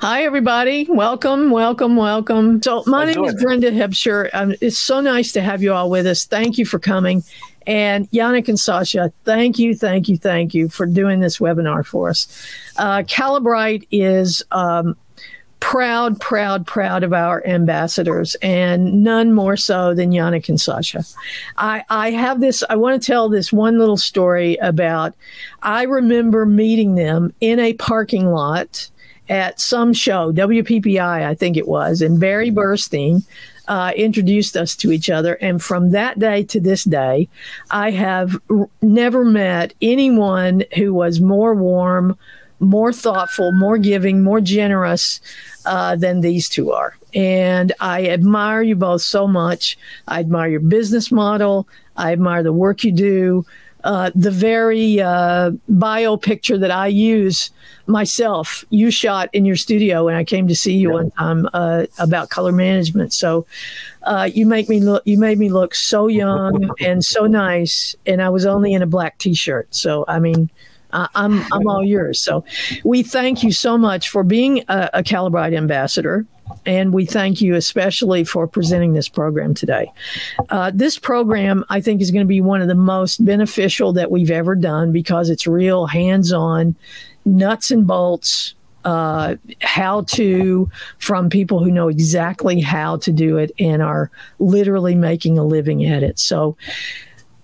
Hi, everybody. Welcome, welcome, welcome. So my name is Brenda Hebscher. It's so nice to have you all with us. Thank you for coming. And Yannick and Sasha, thank you for doing this webinar for us. Calibrite is proud of our ambassadors, and none more so than Yannick and Sasha. I want to tell this one little story about, I remember meeting them in a parking lot at some show, WPPI, I think it was, and Barry Burstein introduced us to each other. And from that day to this day, I have never met anyone who was more warm, more thoughtful, more giving, more generous than these two are. And I admire you both so much. I admire your business model. I admire the work you do. The very bio picture that I use myself, you shot in your studio when I came to see you one time about color management. So you made me look so young and so nice, and I was only in a black T-shirt. So I mean, I'm all yours. So we thank you so much for being a Calibrite ambassador. And we thank you especially for presenting this program today. This program, I think, is going to be one of the most beneficial that we've ever done because it's real hands-on, nuts and bolts, how-to from people who know exactly how to do it and are literally making a living at it. So,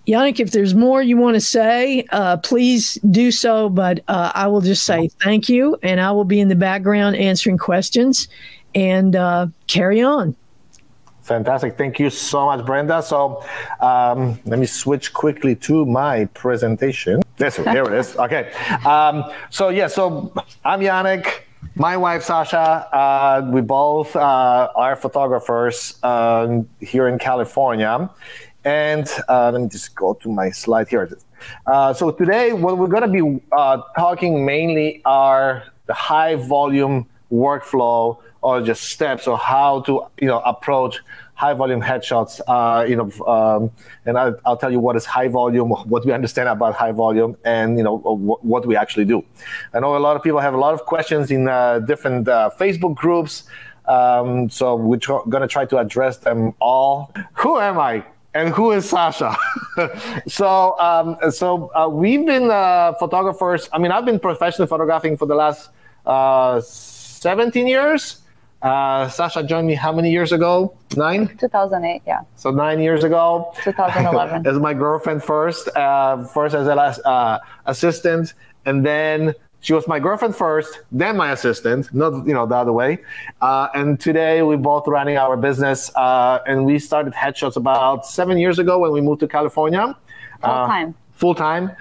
Yannick, if there's more you want to say, please do so. But I will just say thank you, and I will be in the background answering questions. And carry on. Fantastic. Thank you so much, Brenda. So let me switch quickly to my presentation. Here it is. Okay. So I'm Yannick. My wife, Sasha, we both are photographers here in California. And let me just go to my slide. Here it is. So today, what we're going to be talking mainly are the high volume workflow or just steps or how to approach high volume headshots. And I'll tell you what is high volume, what we understand about high volume, and what we actually do. I know a lot of people have a lot of questions in different Facebook groups, so we're gonna try to address them all. Who am I? And who is Sasha? So we've been photographers. I mean, I've been professionally photographing for the last 17 years. Sasha joined me how many years ago? 9? 2008, yeah. So 9 years ago. 2011. As my girlfriend first, as a last assistant, and then she was my girlfriend first, then my assistant, not the other way. And today we're both running our business, and we started headshots about 7 years ago when we moved to California. Full time. Full time.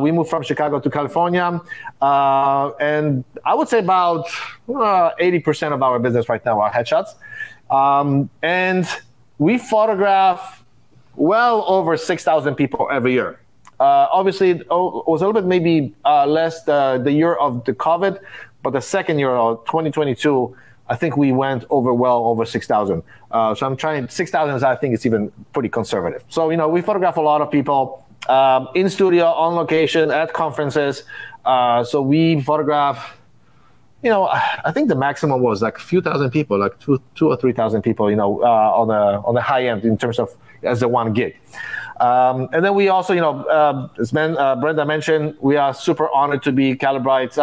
We moved from Chicago to California, and I would say about 80% of our business right now are headshots. And we photograph well over 6,000 people every year. Obviously, it was a little bit maybe less the year of the COVID, but the second year of 2022, I think we went over over 6,000. So I'm trying 6,000. I think it's even pretty conservative. So we photograph a lot of people. In studio, on location, at conferences. So we photograph, I think the maximum was like a few thousand people, like 2,000 or 3,000 people, on the high end in terms of as a one gig. And then we also, as Brenda mentioned, we are super honored to be Calibrite's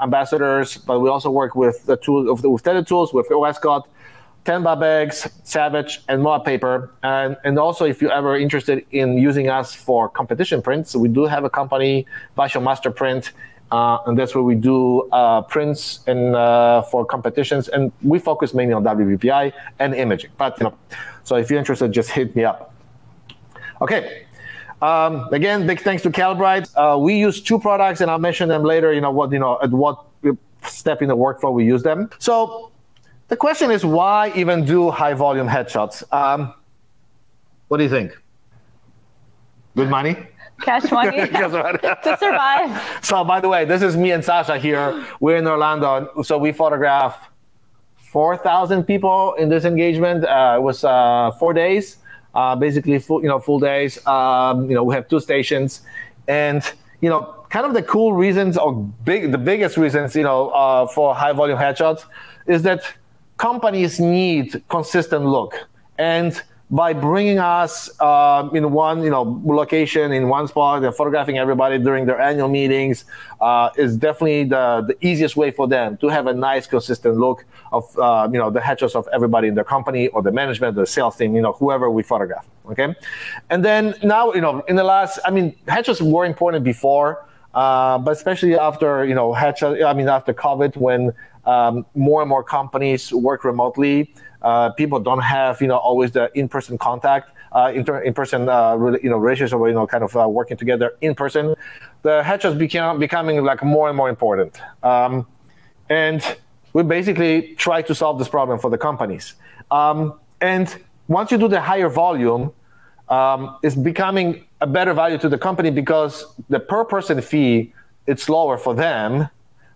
ambassadors, but we also work with Tether Tools, with OSCOT, Tenba Bags, Savage, and Moab Paper. And also, if you're ever interested in using us for competition prints, we do have a company, Wasio Masterprint, and that's where we do prints and for competitions. And we focus mainly on WBPI and imaging. But, so if you're interested, just hit me up. Okay. Again, big thanks to Calibrite. We use two products, and I'll mention them later, at what step in the workflow we use them. So, the question is, why even do high-volume headshots? What do you think? Good money? Cash money to survive. So, by the way, this is me and Sasha here. We're in Orlando, so we photograph 4,000 people in this engagement. It was 4 days, basically full days. We have two stations, And, you know, kind of the cool reasons, or big, the biggest reasons, you know, for high volume headshots is that companies need consistent look. And by bringing us in one, you know, location, in one spot, and photographing everybody during their annual meetings is definitely the easiest way for them to have a nice, consistent look of, you know, the headshots of everybody in their company or the management, the sales team, you know, whoever we photograph, okay? And then now, you know, in the last, I mean, headshots were important before, but especially after, you know, headshot, I mean, after COVID, when more and more companies work remotely, people don't have, you know, always the in-person contact, in-person, you know, relationship, or, you know, kind of working together in person. The headshots becoming like more and more important. And we basically try to solve this problem for the companies. And once you do the higher volume, it's becoming a better value to the company because the per person fee, it's lower for them.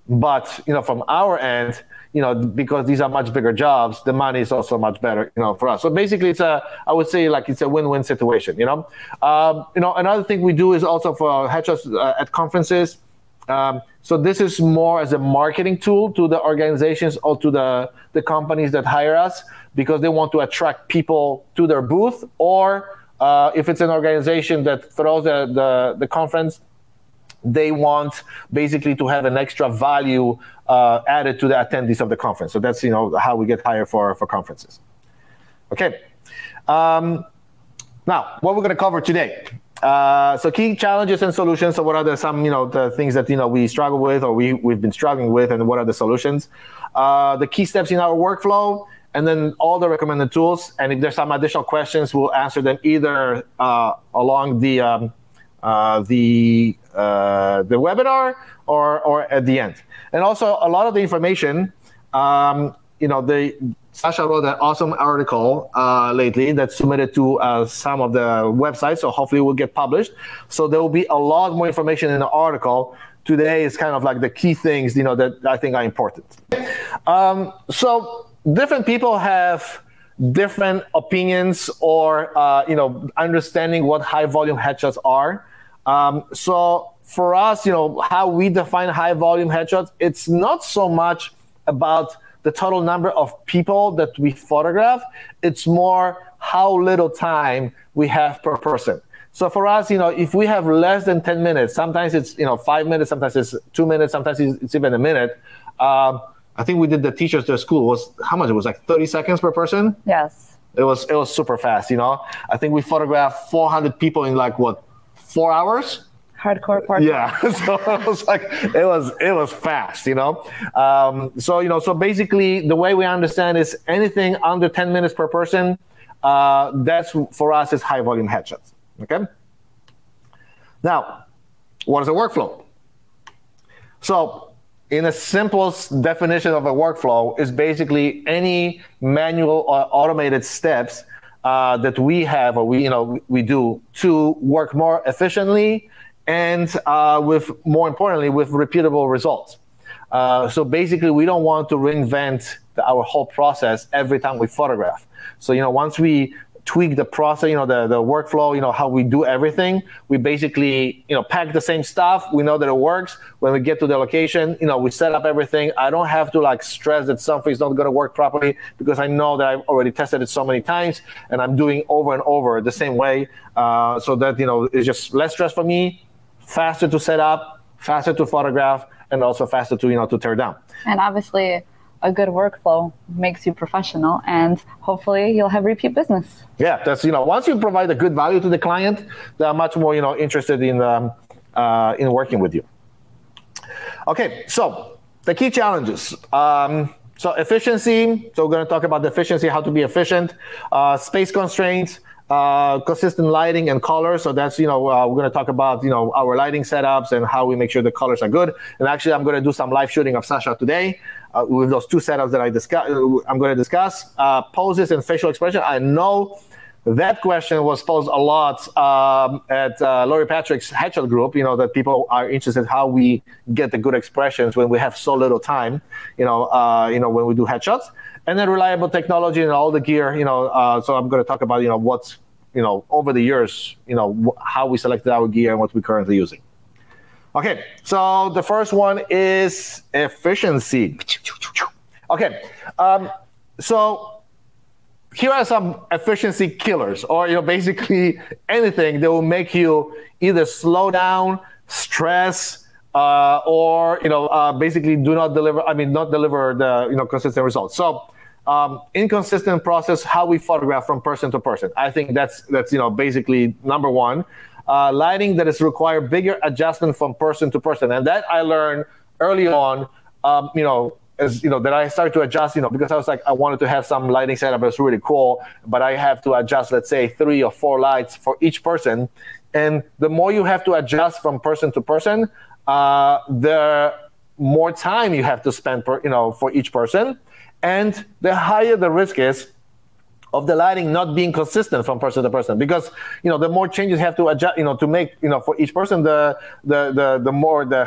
But, you know, from our end, you know, because these are much bigger jobs, the money is also much better, you know, for us. So basically, it's a, I would say, like, it's a win-win situation, you know. You know, another thing we do is also for headshots at conferences. So this is more as a marketing tool to the organizations or to the companies that hire us, because they want to attract people to their booth, or if it's an organization that throws the conference, they want basically to have an extra value added to the attendees of the conference. So that's, you know, how we get hired for conferences. Okay. Now, what we're going to cover today. So key challenges and solutions. So what are the, some, you know, the things that, you know, we struggle with, or we've been struggling with, and what are the solutions? The key steps in our workflow, and then all the recommended tools. And if there's some additional questions, we'll answer them either along the webinar, or at the end. And also a lot of the information, you know, Sasha wrote an awesome article lately that's submitted to some of the websites, so hopefully it will get published. So there will be a lot more information in the article. Today is kind of like the key things, you know, that I think are important. So different people have different opinions or, you know, understanding what high volume headshots are. So for us, you know, how we define high volume headshots, it's not so much about the total number of people that we photograph. It's more how little time we have per person. So for us, you know, if we have less than 10 minutes, sometimes it's, you know, 5 minutes, sometimes it's 2 minutes, sometimes it's even a minute. I think we did the teachers to school was, how much? It was like 30 seconds per person? Yes. It was super fast, you know. I think we photographed 400 people in like, what, 4 hours? Hardcore part. Yeah, so it was like, it was fast, you know. So, you know, so basically the way we understand is anything under 10 minutes per person, that's for us is high volume headshots, okay? Now, what is a workflow? So in the simplest definition of a workflow is basically any manual or automated steps that we have, or we do to work more efficiently and with, more importantly, with repeatable results. So basically, we don't want to reinvent our whole process every time we photograph. So, you know, once we tweak the process, you know, the workflow, you know, how we do everything, we basically, you know, pack the same stuff. We know that it works. When we get to the location, you know, we set up everything. I don't have to like stress that something's not going to work properly, because I know that I've already tested it so many times and I'm doing over and over the same way. So that, you know, it's just less stress for me, faster to set up, faster to photograph, and also faster to, you know, to tear down. And obviously, a good workflow makes you professional, and hopefully you'll have repeat business. Yeah, that's, you know, once you provide a good value to the client, they're much more, you know, interested in working with you. Okay, so the key challenges. So efficiency. So we're going to talk about the efficiency, how to be efficient, space constraints, consistent lighting and color. So that's, you know, we're going to talk about, you know, our lighting setups and how we make sure the colors are good. And actually, I'm going to do some live shooting of Sasha today with those two setups that I'm going to discuss. Poses and facial expression. I know that question was posed a lot at Lori Patrick's headshot group, you know, that people are interested how we get the good expressions when we have so little time, you know, when we do headshots. And then reliable technology and all the gear, you know, so I'm going to talk about, you know, what's over the years, how we selected our gear and what we're currently using. Okay, so the first one is efficiency. Okay, so here are some efficiency killers, or basically anything that will make you either slow down, stress, or basically do not deliver. I mean, not deliver the consistent results. So inconsistent process, how we photograph from person to person. I think that's basically number one. Lighting that is require bigger adjustment from person to person, and that I learned early on. That I started to adjust. Because I was like, I wanted to have some lighting setup that's really cool, but I have to adjust, let's say, 3 or 4 lights for each person. And the more you have to adjust from person to person, the more time you have to spend, for each person, and the higher the risk is of the lighting not being consistent from person to person, because the more changes have to adjust to make for each person, the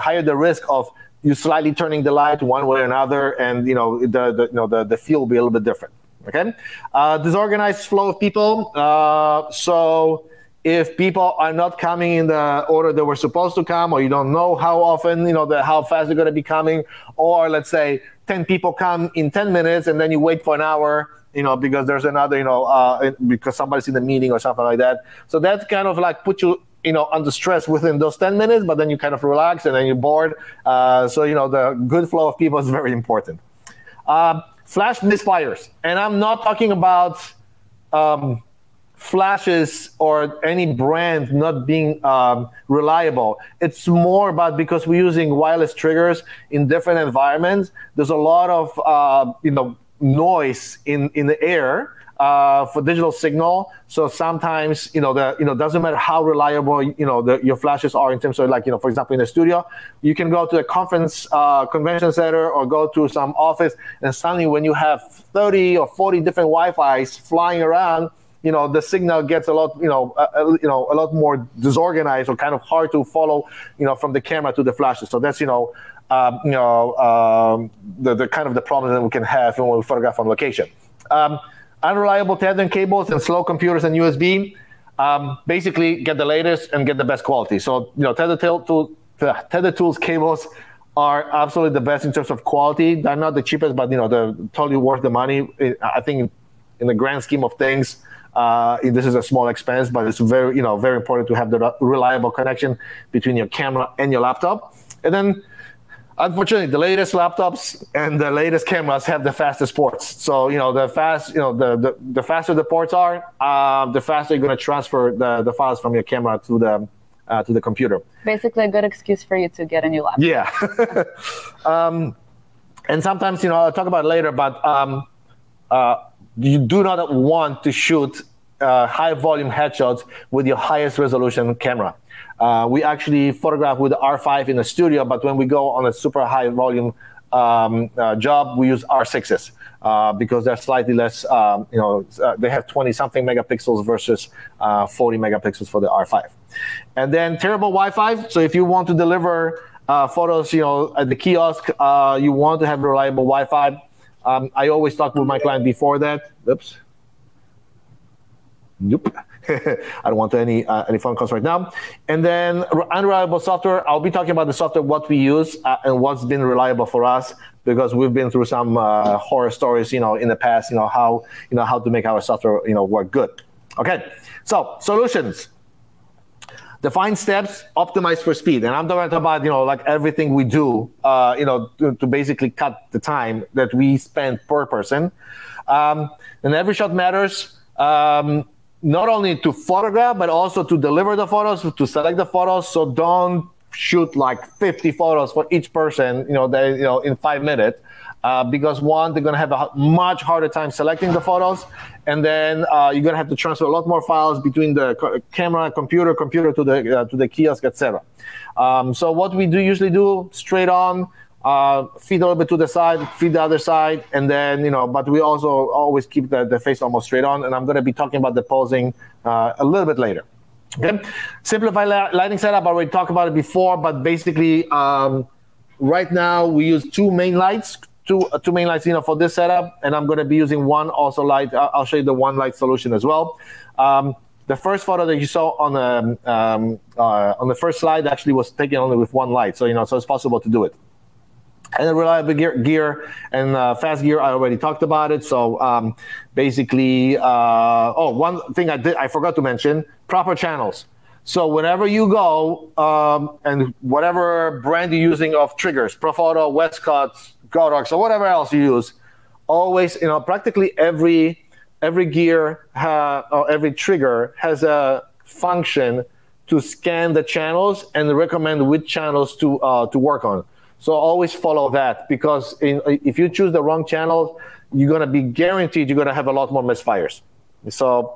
higher the risk of you slightly turning the light one way or another, and the feel will be a little bit different. Okay, disorganized flow of people. So if people are not coming in the order they were supposed to come, or you don't know how often how fast they're going to be coming, or let's say 10 people come in 10 minutes and then you wait for an hour, because there's another, because somebody's in the meeting or something like that. So that kind of like put you, under stress within those 10 minutes, but then you kind of relax and then you're bored. So, the good flow of people is very important. Flash misfires. And I'm not talking about flashes or any brand not being reliable. It's more about, because we're using wireless triggers in different environments, there's a lot of, noise in the air for digital signal. So sometimes doesn't matter how reliable your flashes are in terms of, like, for example, in the studio, you can go to a conference convention center or go to some office, and suddenly when you have 30 or 40 different Wi-Fi's flying around, the signal gets a lot a lot more disorganized or kind of hard to follow from the camera to the flashes. So that's the kind of the problems that we can have when we photograph from location. Unreliable tethering cables and slow computers and USB. Basically, get the latest and get the best quality. So Tether Tools cables are absolutely the best in terms of quality. They're not the cheapest, but they're totally worth the money. I think in the grand scheme of things, this is a small expense, but it's very very important to have the reliable connection between your camera and your laptop. And then, unfortunately, the latest laptops and the latest cameras have the fastest ports. So the faster the ports are, the faster you're going to transfer the files from your camera to the computer. Basically, a good excuse for you to get a new laptop. Yeah. And sometimes, I'll talk about it later, but you do not want to shoot high volume headshots with your highest resolution camera. We actually photograph with the R5 in the studio, but when we go on a super high volume job, we use R6s because they're slightly less, they have 20-something megapixels versus 40 megapixels for the R5. And then terrible Wi-Fi. So if you want to deliver photos, at the kiosk, you want to have reliable Wi-Fi. I always talk with my client before that. Oops. Nope. I don't want any phone calls right now. And then unreliable software. I'll be talking about the software, what we use and what's been reliable for us, because we've been through some horror stories, in the past, how to make our software, work good. Okay. So solutions. Define steps, optimize for speed. And I'm talking about, everything we do, to basically cut the time that we spend per person. And every shot matters. Not only to photograph, but also to deliver the photos, to select the photos. So don't shoot like 50 photos for each person, in 5 minutes, because one, they're going to have a much harder time selecting the photos. And then you're going to have to transfer a lot more files between the camera, computer to the kiosk, etc. So what we usually do straight on, feed a little bit to the side, feed the other side, and then, but we also always keep the face almost straight on, and I'm going to be talking about the posing a little bit later. Okay? Simplify lighting setup, I already talked about it before, but basically right now we use two main lights, for this setup, and I'm going to be using one also light. I'll show you the one light solution as well. The first photo that you saw on the first slide actually was taken only with one light, so so it's possible to do it. And then reliable gear and fast gear, I already talked about it. So basically, oh, one thing I forgot to mention: proper channels. So whenever you go and whatever brand you're using of triggers, Profoto, Westcott, Godox, or whatever else you use, always, practically every gear or every trigger has a function to scan the channels and recommend which channels to work on. So always follow that, because if you choose the wrong channel, you're going to be guaranteed you're going to have a lot more misfires. So,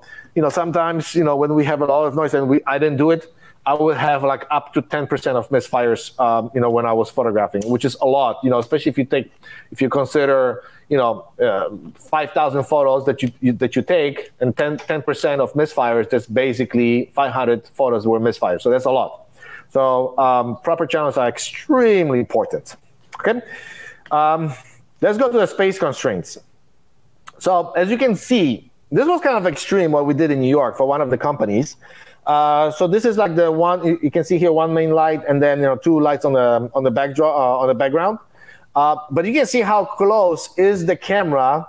sometimes, when we have a lot of noise and I didn't do it, I would have like up to 10% of misfires, when I was photographing, which is a lot, especially if you consider, 5,000 photos that you take, and 10% of misfires, that's basically 500 photos were misfires. So that's a lot. So proper channels are extremely important. Okay. Let's go to the space constraints. So as you can see, this was kind of extreme what we did in New York for one of the companies. So this is like the one you can see here, one main light, and then two lights on the backdrop, on the background. But you can see how close is the camera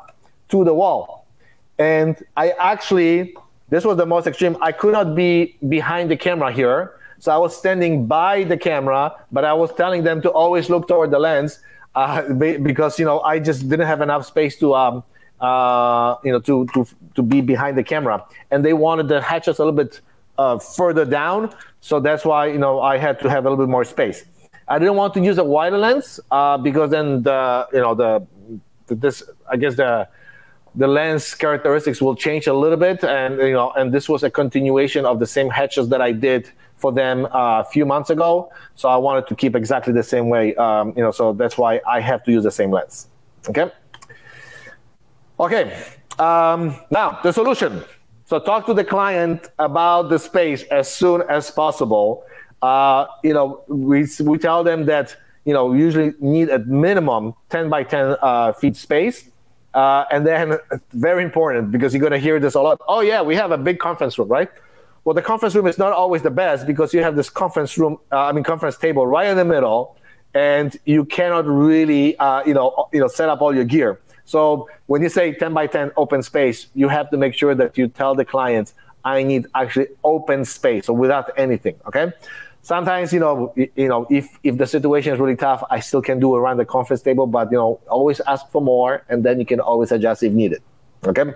to the wall. And this was the most extreme. I could not be behind the camera here, so I was standing by the camera, but I was telling them to always look toward the lens because I just didn't have enough space to be behind the camera, and they wanted the hatches a little bit further down. So that's why I had to have a little bit more space. I didn't want to use a wider lens because then the lens characteristics will change a little bit, and this was a continuation of the same hatches that I did for them a few months ago. So I wanted to keep exactly the same way, so that's why I have to use the same lens. Okay. Okay, now the solution. So talk to the client about the space as soon as possible. We tell them that we usually need at minimum 10 by 10 feet space. And then, very important, because you're going to hear this a lot: oh yeah, we have a big conference room, right? Well, the conference room is not always the best, because you have this conference table right in the middle, and you cannot really set up all your gear. So when you say 10 by 10 open space, you have to make sure that you tell the clients, I need actually open space, so without anything, okay? Sometimes, if the situation is really tough, I still can do around the conference table, but, always ask for more, and then you can always adjust if needed, okay?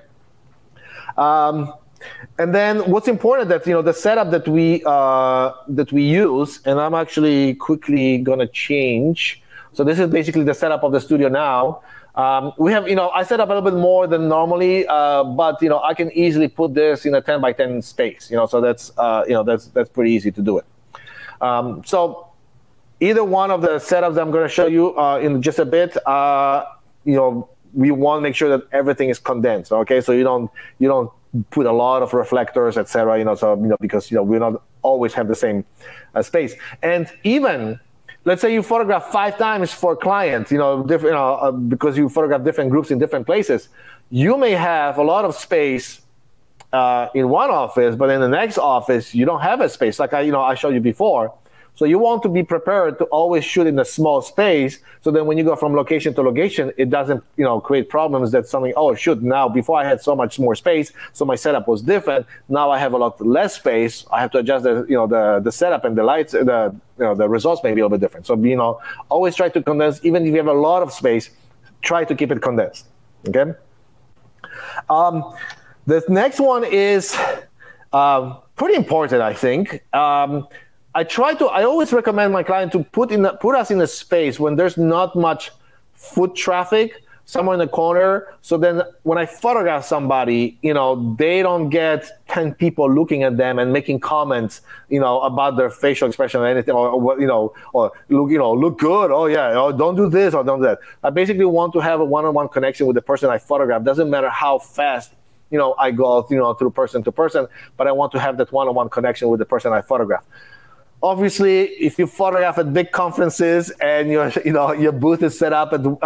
And then what's important that, the setup that we use, and I'm actually quickly going to change. So this is basically the setup of the studio now. We have, I set up a little bit more than normally, but, I can easily put this in a 10 by 10 space, so that's, that's pretty easy to do it. So either one of the setups I'm going to show you in just a bit, we want to make sure that everything is condensed. Okay. So you don't put a lot of reflectors, etc. Because, we don't always have the same space. And even, let's say you photograph 5 times for clients, different, because you photograph different groups in different places. You may have a lot of space in one office, but in the next office you don't have a space, like I showed you before. So you want to be prepared to always shoot in a small space, so then when you go from location to location, it doesn't create problems that something, oh shoot, now before I had so much more space, so my setup was different, now I have a lot less space, I have to adjust the setup and the lights, the results may be a little bit different. So always try to condense. Even if you have a lot of space, try to keep it condensed. Okay. The next one is pretty important, I think. I always recommend my client to put us in a space when there's not much foot traffic, somewhere in the corner. So then when I photograph somebody, they don't get 10 people looking at them and making comments, about their facial expression or anything, or or look good. Oh yeah. Oh, don't do this or don't do that. I basically want to have a one-on-one connection with the person I photograph. Doesn't matter how fast, I go, through person to person, but I want to have that one-on-one connection with the person I photograph. Obviously, if you photograph at big conferences and your booth is set up, your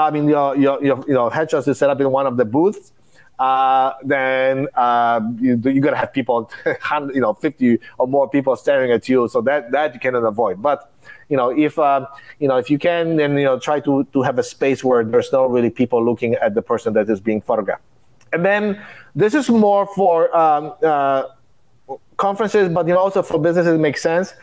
headshots is set up in one of the booths, then you're gonna have people, 50 or more people staring at you. So that you cannot avoid. But if you can, then try to have a space where there's no really people looking at the person that is being photographed. And then this is more for conferences, but also for businesses, it makes sense.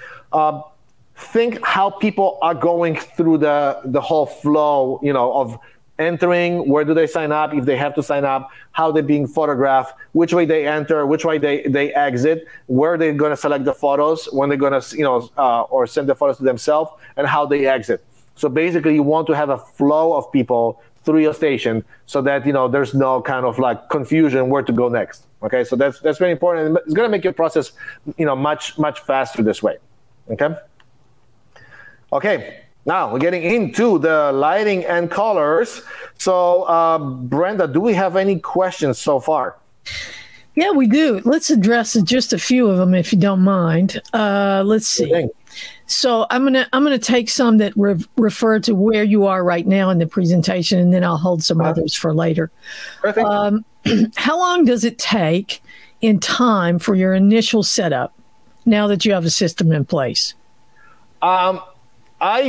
Think how people are going through the whole flow, of entering, where do they sign up, if they have to sign up, how they're being photographed, which way they enter, which way they exit, where they're going to select the photos, when they're going to, or send the photos to themselves, and how they exit. So basically, you want to have a flow of people through your station so that, there's no kind of like confusion where to go next. Okay, so that's very important. And it's going to make your process, much, much faster this way. Okay? Okay. Now we're getting into the lighting and colors. So Brenda, do we have any questions so far? Yeah, we do. Let's address just a few of them, if you don't mind. Let's see. So I'm gonna take some that refer to where you are right now in the presentation, and then I'll hold some others for later. Perfect. How long does it take in time for your initial setup now that you have a system in place? I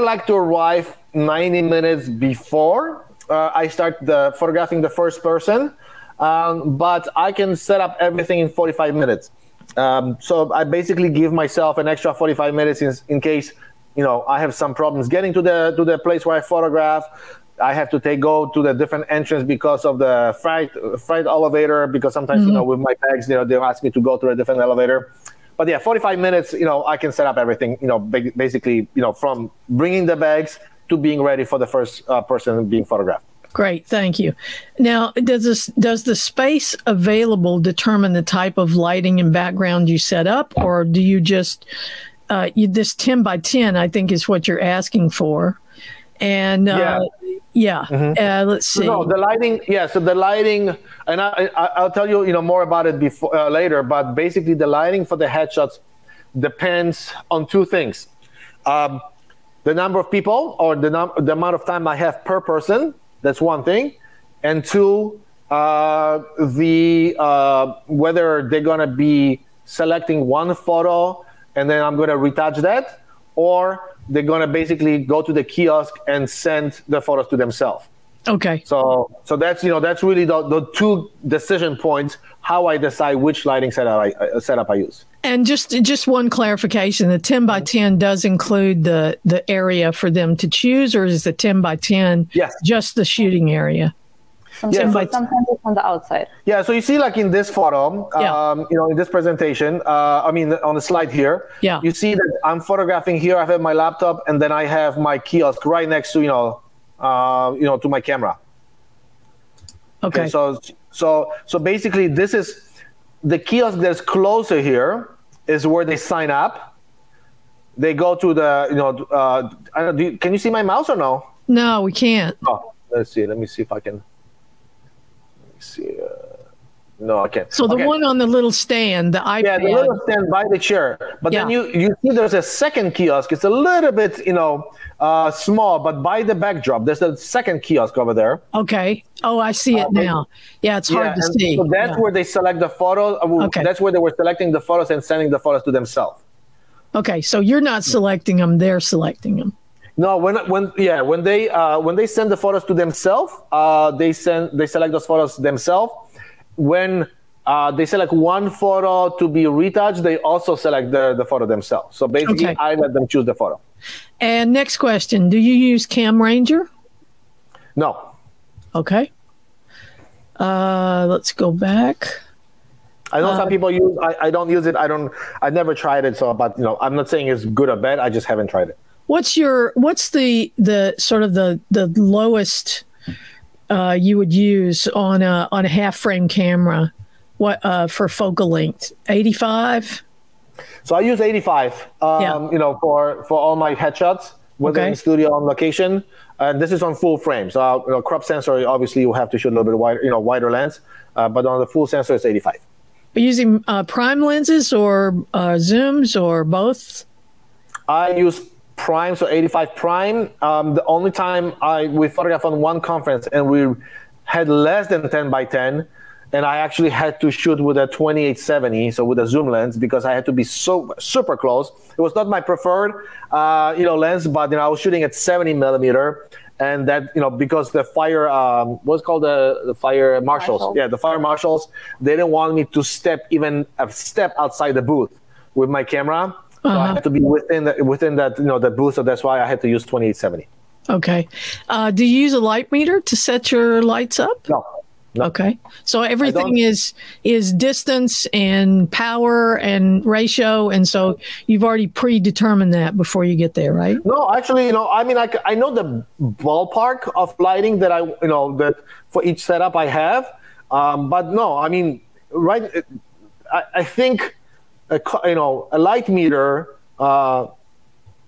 like to arrive 90 minutes before I start photographing the first person, but I can set up everything in 45 minutes. So I basically give myself an extra 45 minutes in case, I have some problems getting to the place where I photograph. I have to go to the different entrance because of the freight elevator, because sometimes, with my bags, they ask me to go to a different elevator. But yeah, 45 minutes, I can set up everything, basically, from bringing the bags to being ready for the first person being photographed. Great, thank you. Now, does the space available determine the type of lighting and background you set up, or do you just, this 10 by 10, I think is what you're asking for. And let's see. No, the lighting, so the lighting, and I'll tell you, more about it before, later, but basically the lighting for the headshots depends on two things. The number of people, or the amount of time I have per person, that's one thing. And two, whether they're gonna be selecting one photo and then I'm gonna retouch that, or they're going to basically go to the kiosk and send the photos to themselves. Okay. So that's, that's really the two decision points, how I decide which lighting setup I use. And just one clarification, the 10 by 10 does include the area for them to choose, or is the 10 by 10 just the shooting area? Sometimes it's on the outside. Yeah, so you see, like in this photo, in this presentation, on the slide here, you see that I'm photographing here. I have my laptop, and then I have my kiosk right next to, to my camera. Okay. And so basically, this is the kiosk that's closer here is where they sign up. They go to the, I don't know, can you see my mouse or no? No, we can't. Oh, let's see. Let me see if I can. See, no, I can't. So the one on the little stand, the iPad. Yeah, the little stand by the chair. But then you see there's a second kiosk. It's a little bit, small, but by the backdrop, there's a second kiosk over there. Okay. Oh, I see it now. Yeah, it's hard to see. So that's where they select the photos. Okay. That's where they were selecting the photos and sending the photos to themselves. Okay, so you're not selecting them; they're selecting them. No, when they send the photos to themselves, they select those photos themselves. When they select one photo to be retouched, they also select the photo themselves. So basically, I let them choose the photo. And next question: do you use CamRanger? No. Okay. Let's go back. I know some people use. I don't use it. I never tried it. So, but I'm not saying it's good or bad. I just haven't tried it. What's the sort of the lowest you would use on a half frame camera? What for focal length? 85. So I use 85. For all my headshots, whether in studio or on location. And this is on full frame. So crop sensor, obviously you have to shoot a little bit wider, wider lens. But on the full sensor, it's 85. But using prime lenses or zooms or both? I use prime, so 85 prime. The only time we photographed on one conference and we had less than 10 by 10, and I actually had to shoot with a 2870, so with a zoom lens, because I had to be so super close. It was not my preferred, lens, but I was shooting at 70 millimeter, and that, because the fire, what's called the fire marshals, yeah, the fire marshals, they didn't want me to step even a step outside the booth with my camera, so I had to be within that, the booth. So that's why I had to use 2870. Okay, do you use a light meter to set your lights up? No. No. Okay, so everything is distance and power and ratio, and so you've already predetermined that before you get there, right? No, actually, I know the ballpark of lighting that I, that for each setup I have, but no, I think, a light meter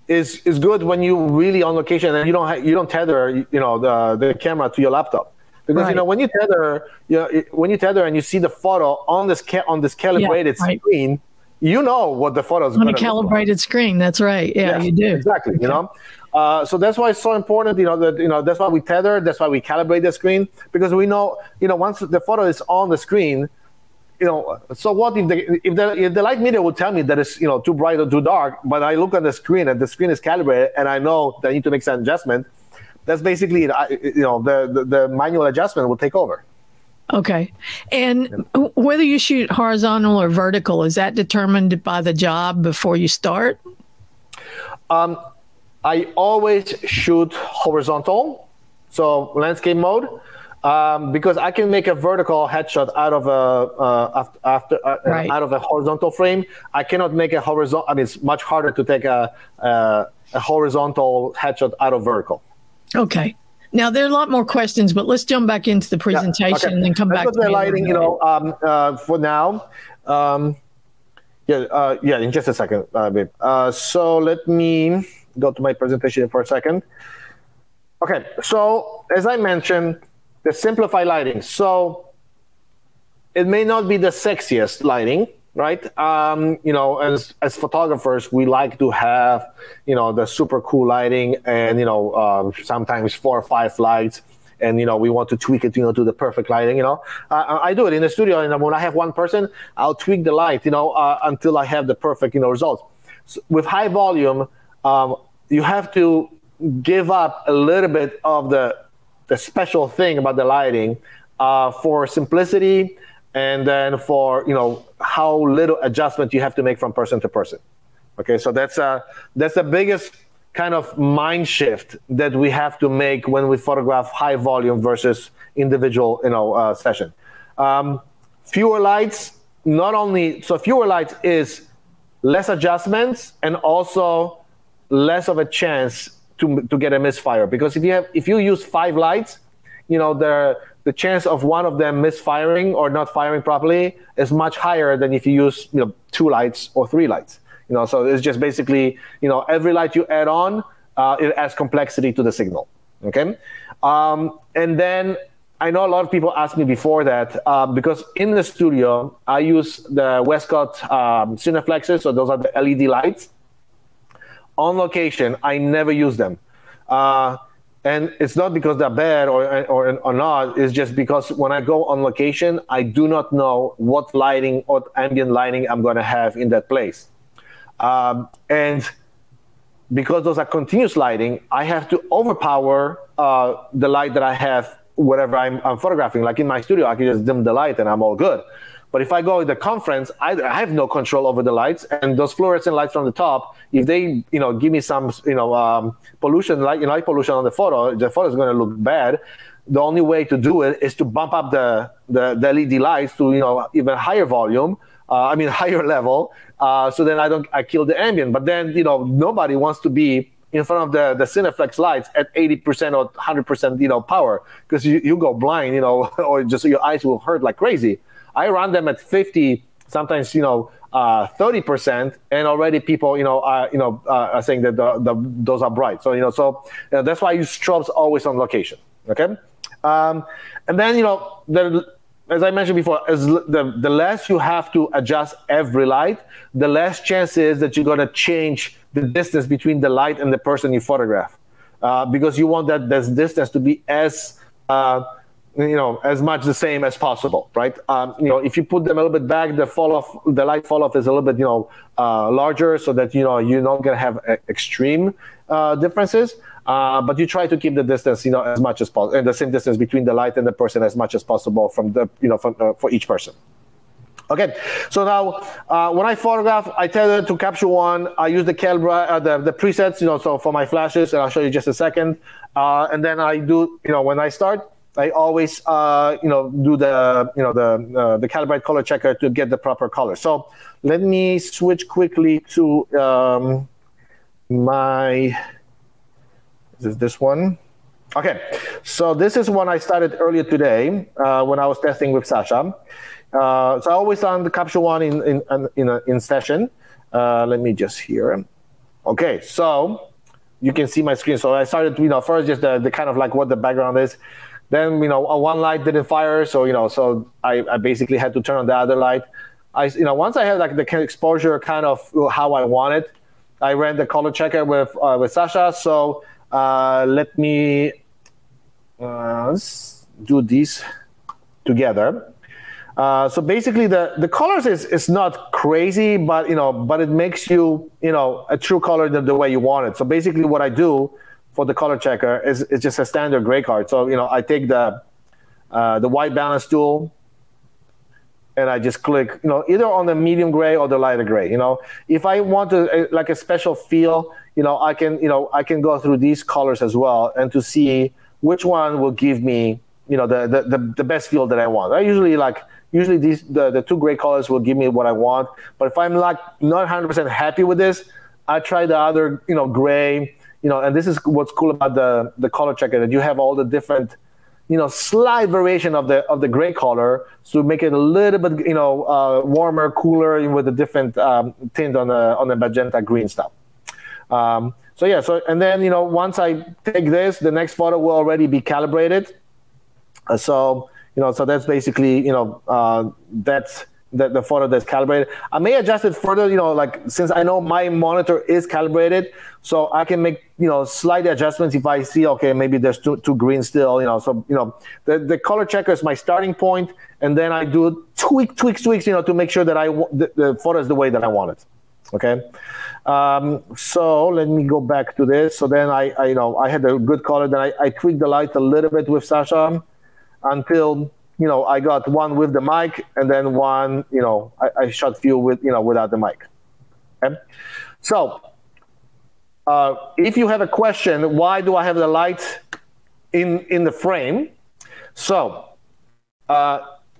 is good when you're really on location and you don't tether, the camera to your laptop. Because when you tether, and you see the photo on this calibrated screen, what the photo is going to be on a calibrated screen. That's right. Yeah, you do exactly. Okay. So that's why it's so important. That's why we tether. That's why we calibrate the screen, because we know once the photo is on the screen, So what if the light meter will tell me that it's too bright or too dark, but I look on the screen and the screen is calibrated, and I know that I need to make some adjustment. That's basically, the manual adjustment will take over. Okay. And whether you shoot horizontal or vertical, is that determined by the job before you start? I always shoot horizontal, so landscape mode, because I can make a vertical headshot out of out of a horizontal frame. I cannot make a horizontal. It's much harder to take a horizontal headshot out of vertical. Okay. Now there are a lot more questions, but let's jump back into the presentation and then come back to the lighting. For now, in just a second, babe. So let me go to my presentation for a second. Okay. So as I mentioned, the simplified lighting. So it may not be the sexiest lighting, right? As photographers, we like to have, the super cool lighting and, sometimes 4 or 5 lights, and, we want to tweak it, to the perfect lighting, I do it in the studio, and when I have one person, I'll tweak the light, until I have the perfect, results. So with high volume, you have to give up a little bit of the special thing about the lighting, for simplicity, and then for how little adjustment you have to make from person to person. Okay, so that's the biggest kind of mind shift that we have to make when we photograph high volume versus individual session. Fewer lights, not only so fewer lights is less adjustments and also less of a chance to get a misfire, because if you use 5 lights, the chance of one of them misfiring or not firing properly is much higher than if you use 2 lights or 3 lights. So it's just basically every light you add on, it adds complexity to the signal. Okay, and then I know a lot of people asked me before that, because in the studio I use the Westcott Cineflexes, so those are the LED lights. On location, I never use them. And it's not because they're bad or not. It's just because when I go on location, I do not know what lighting or ambient lighting I'm going to have in that place. And because those are continuous lighting, I have to overpower the light that I have wherever I'm photographing. Like in my studio, I can just dim the light and I'm all good. But if I go to the conference, I have no control over the lights, and those fluorescent lights from the top, if they, give me some, pollution, light pollution on the photo is going to look bad. The only way to do it is to bump up the LED lights to, even higher volume, higher level, so then I kill the ambient. But then, nobody wants to be in front of the Cineflex lights at 80% or 100%, power, because you go blind, or just your eyes will hurt like crazy. I run them at 50, sometimes 30%, and already people are saying that those are bright. So that's why I use strobes always on location. Okay, and then as I mentioned before, as the less you have to adjust every light, the less chance is that you're gonna change the distance between the light and the person you photograph, because you want that distance to be as you know, as much the same as possible, right? You know, if you put them a little bit back, the fall off, the light fall off is a little bit, you know, larger, so that, you know, you're not going to have extreme differences. But you try to keep the distance, you know, as much as possible, and the same distance between the light and the person as much as possible from the, you know, from, for each person. Okay, so now when I photograph, I tether to Capture One. I use the Calibrite, the presets, you know, so for my flashes, and I'll show you just a second. And then I do, you know, when I start, I always, you know, do the, you know, the Calibrite color checker to get the proper color. So let me switch quickly to my. Is this one? Okay, so this is one I started earlier today when I was testing with Sasha. So I always on the Capture One in session. Let me just hear. Okay, so you can see my screen. So I started, you know, first just the kind of like what the background is. Then, you know, one light didn't fire, so, you know, so I basically had to turn on the other light. You know, once I had like the exposure kind of how I want it, I ran the color checker with Sasha. So let me do these together. So basically, the colors is not crazy, but, you know, but it makes you, you know, a true color the way you want it. So basically, what I do for the color checker is just a standard gray card. So, you know, I take the white balance tool, and I just click, you know, either on the medium gray or the lighter gray. You know, if I want to like a special feel, you know, I can go through these colors as well, and to see which one will give me, you know, the best feel that I want. I usually like. Usually the two gray colors will give me what I want. But if I'm like not 100% happy with this, I try the other, you know, gray, you know, and this is what's cool about the color checker, that you have all the different, you know, slight variation of the gray color, so make it a little bit, you know, warmer, cooler with a different tint on the magenta green stuff. So yeah, so and then, you know, once I take this, the next photo will already be calibrated. You know, so that's basically, you know, that's the photo that's calibrated. I may adjust it further, you know, like since I know my monitor is calibrated, so I can make, you know, slight adjustments if I see, okay, maybe there's too green still, you know. So, you know, the color checker is my starting point, and then I do tweaks, you know, to make sure that the photo is the way that I want it. Okay, so let me go back to this. So then I you know, I had a good color, then I tweaked the light a little bit with Sasha, until, you know, I got one with the mic, and then one, you know, I shot few with, you know, without the mic. Okay? So if you have a question, why do I have the light in the frame? So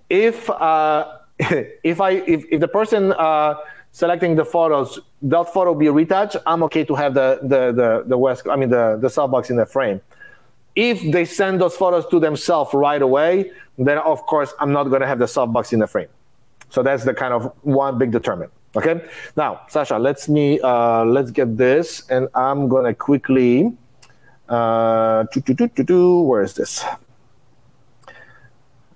if the person selecting the photos, that photo be retouched, I'm okay to have the softbox in the frame. If they send those photos to themselves right away, then of course I'm not going to have the softbox in the frame. So that's the kind of one big determinant. Okay. Now, Sasha, let's get this, and I'm going to quickly. Where is this?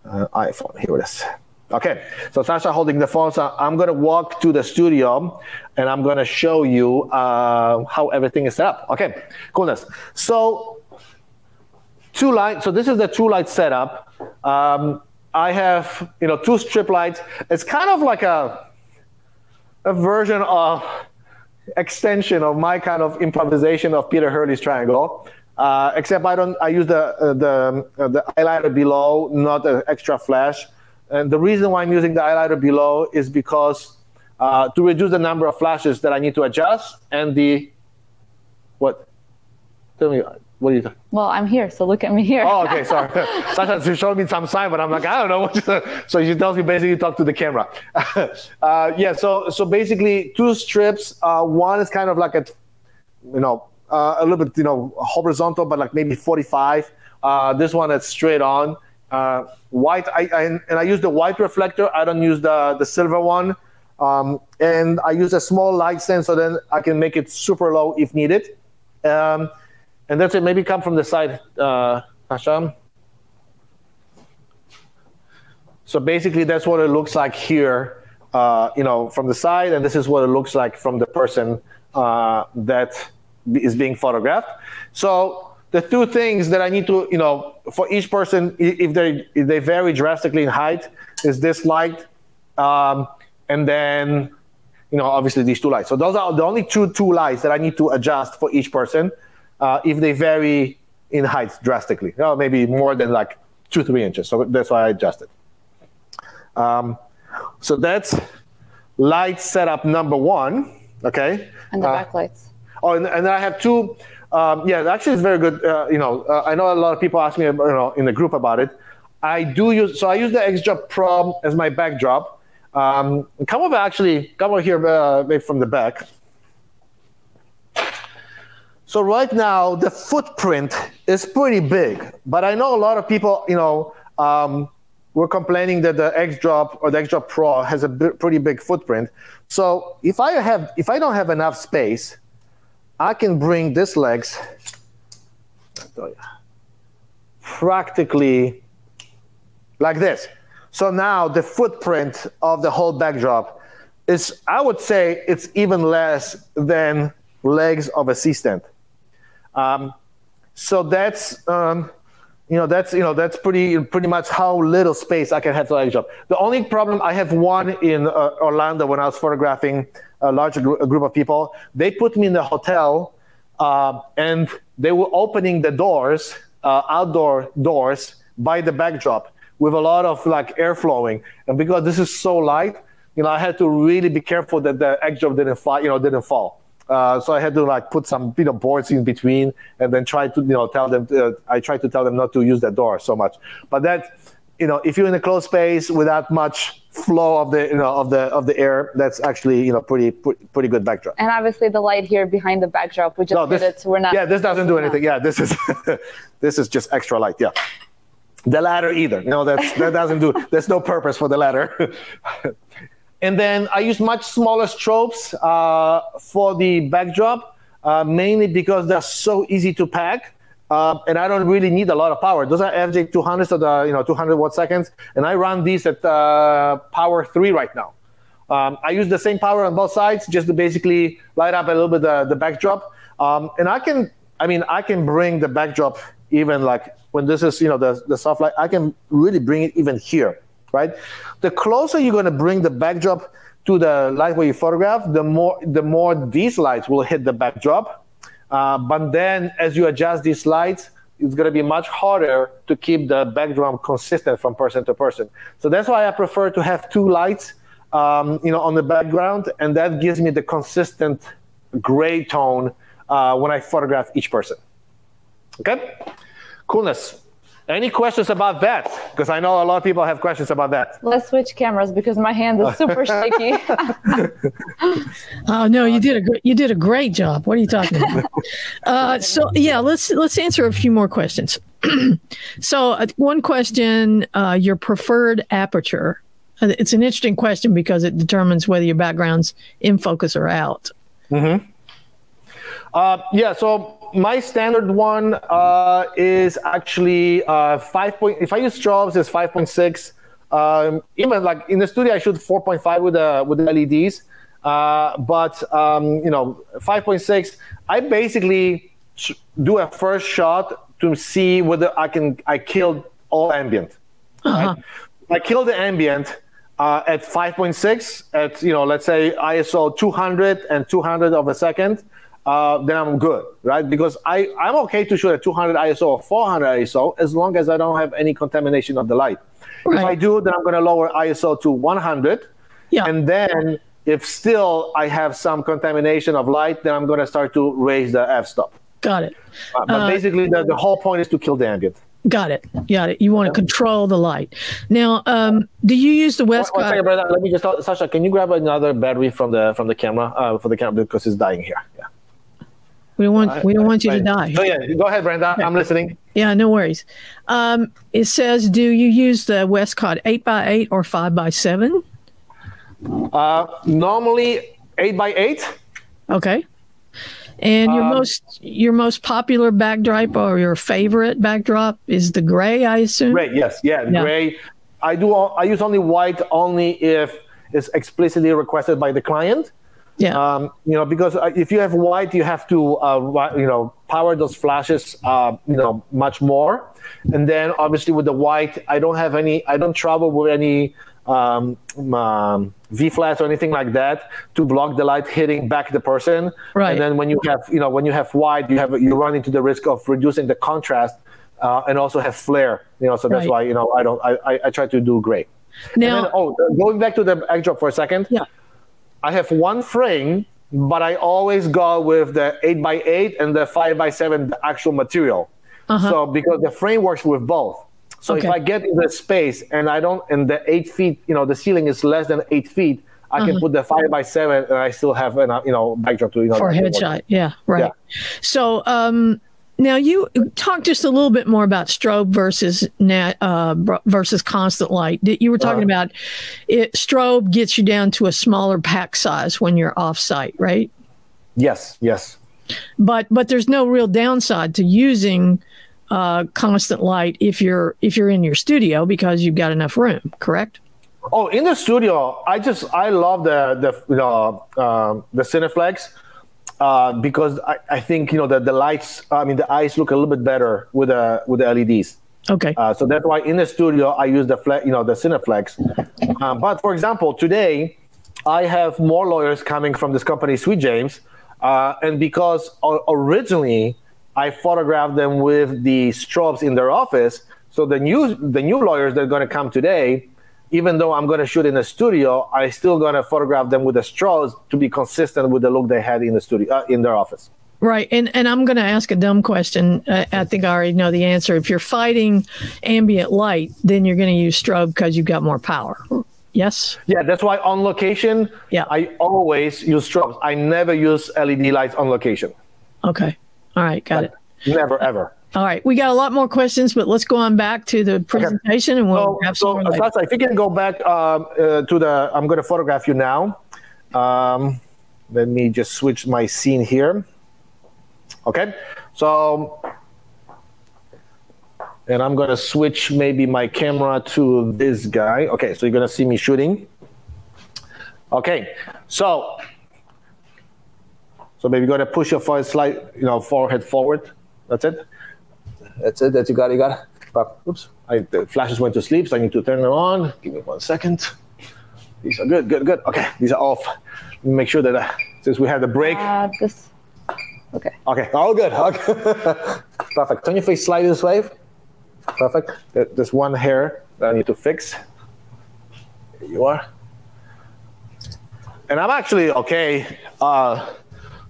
iPhone. Here it is. Okay. So Sasha holding the phone. So I'm going to walk to the studio, and I'm going to show you how everything is set up. Okay. Coolness. So. Two light, so this is the two light setup. I have, you know, two strip lights. It's kind of like a version of extension of my kind of improvisation of Peter Hurley's triangle, except I use the highlighter below, not an extra flash. And the reason why I'm using the highlighter below is because to reduce the number of flashes that I need to adjust, and the what? Tell me. What are you talking? Well, I'm here, so look at me here. Oh, okay, sorry. Sometimes she showed me some sign, but I'm like, I don't know what. So she tells me basically talk to the camera. Yeah, so basically two strips. One is kind of like a, you know, a little bit, you know, horizontal, but like maybe 45. This one that's straight on. White, I use the white reflector. I don't use the silver one. And I use a small light sensor, then I can make it super low if needed. And that's it. Maybe come from the side, Hasham. So basically, that's what it looks like here, you know, from the side, and this is what it looks like from the person that is being photographed. So the two things that I need to, you know, for each person, if they vary drastically in height, is this light, and then, you know, obviously these two lights. So those are the only two lights that I need to adjust for each person, if they vary in height drastically, you know, maybe more than like 2-3 inches. So that's why I adjusted. So that's light setup number one, okay? And the backlights. Oh, and then I have two. Yeah, actually, it's very good. You know, I know a lot of people ask me, you know, in the group about it. I use the X Drop Pro as my backdrop. Come over here, maybe from the back. So right now the footprint is pretty big, but I know a lot of people, you know, were complaining that the X Drop or the X Drop Pro has a pretty big footprint. So if I don't have enough space, I can bring these legs practically like this. So now the footprint of the whole backdrop is, I would say, it's even less than legs of a C-stand. So that's, that's pretty much how little space I can have to leg drop. The only problem, I have one in Orlando when I was photographing a larger group of people. They put me in the hotel, and they were opening the doors, outdoor doors, by the backdrop with a lot of like air flowing. And because this is so light, you know, I had to really be careful that the backdrop didn't fall. So I had to like put some, you know, boards in between, and then try to, you know, tell them. I tried to tell them not to use that door so much. But that, you know, if you're in a closed space without much flow of the, you know, of the air, that's actually, you know, pretty good backdrop. And obviously the light here behind the backdrop, we just we're not. Yeah, this doesn't do anything. Yeah, this is this is just extra light. Yeah, the ladder either. No, that doesn't do. There's no purpose for the ladder. And then I use much smaller strobes for the backdrop, mainly because they're so easy to pack, and I don't really need a lot of power. Those are FJ200s, so the, you know, 200 watt-seconds, and I run these at power 3 right now. I use the same power on both sides just to basically light up a little bit the backdrop, and I can bring the backdrop even like when this is, you know, the soft light. I can really bring it even here. Right, the closer you're going to bring the backdrop to the light where you photograph, the more these lights will hit the backdrop. But then, as you adjust these lights, it's going to be much harder to keep the backdrop consistent from person to person. So that's why I prefer to have two lights, you know, on the background, and that gives me the consistent gray tone when I photograph each person. Okay, coolness. Any questions about that? Because I know a lot of people have questions about that. Let's switch cameras because my hand is super shaky. Oh no, you did a great job. What are you talking about? So yeah, let's answer a few more questions. So one question: your preferred aperture. It's an interesting question because it determines whether your background's in focus or out. Mm-hmm. Yeah. So my standard one is actually 5. If I use strobes, it's 5.6. Even like in the studio, I shoot 4.5 with the LEDs. You know, 5.6. I basically do a first shot to see whether I killed all ambient. Uh-huh. Right? I kill the ambient at 5.6 at, you know, let's say ISO 200 and 200 of a second. Then I'm good, right? Because I'm okay to shoot at 200 ISO or 400 ISO as long as I don't have any contamination of the light. Right. If I do, then I'm going to lower ISO to 100. Yeah. And then if still I have some contamination of light, then I'm going to start to raise the f-stop. Got it. But basically the whole point is to kill the ambient. Got it. Got it. You want to control the light. Now, do you use the Westcott? One second, brother. Let me just talk. Sasha, can you grab another battery from the camera, for the camera, because it's dying here. Yeah. We don't want you to die. Oh yeah, go ahead, Brenda. Okay. I'm listening. Yeah, no worries. It says, do you use the Westcott 8x8 or 5x7? Normally 8x8. Okay. And your most popular backdrop or your favorite backdrop is the gray, I assume. Gray, yes, yeah, gray. I use only white only if it's explicitly requested by the client. Yeah. You know, because if you have white, you have to, power those flashes, much more. And then obviously with the white, I don't travel with any V-flats or anything like that to block the light hitting back the person. Right. And then when you have, when you have white, you run into the risk of reducing the contrast and also have flare. So that's why I try to do gray. Now, going back to the X Drop for a second. Yeah. I have one frame, but I always go with the 8x8 and the 5x7 actual material. Uh-huh. So because the frame works with both. So if I get in the space and the 8 feet, the ceiling is less than 8 feet, I can put the 5x7 and I still have an backdrop to for headshot. Yeah, right. Yeah. So now you talk just a little bit more about strobe versus constant light. You were talking about it. Strobe gets you down to a smaller pack size when you're offsite, right? Yes, yes. But there's no real downside to using constant light if you're in your studio because you've got enough room, correct? Oh, in the studio, I love the Cineflex. Because I think the lights, the eyes look a little bit better with the LEDs. Okay. So that's why in the studio I use the Cineflex. But for example, today I have more lawyers coming from this company, Sweet James, and because originally I photographed them with the strobes in their office. So the new lawyers that are going to come today, even though I'm going to shoot in the studio, I'm still going to photograph them with the strobes to be consistent with the look they had in the studio, in their office. Right. And I'm going to ask a dumb question. I think I already know the answer. If you're fighting ambient light, then you're going to use strobe because you've got more power. Yes? Yeah, that's why on location, I always use strobes. I never use LED lights on location. Okay. All right. Got it. Never, ever. All right, we got a lot more questions, but let's go on back to the presentation, and we'll have some more later. If you can go back to the, I'm going to photograph you now. Let me just switch my scene here. Okay, so, and I'm going to switch maybe my camera to this guy. Okay, so you're going to see me shooting. Okay, so maybe going to push your forehead forward. That's it. That's it. That you got. Oops. The flashes went to sleep, so I need to turn them on. Give me 1 second. These are good, good, good. Okay, these are off. Let me make sure that since we have the break. Okay. Okay. All good. Okay. Perfect. Turn your face slightly this way. Perfect. There's one hair that I need to fix. There you are. And I'm actually okay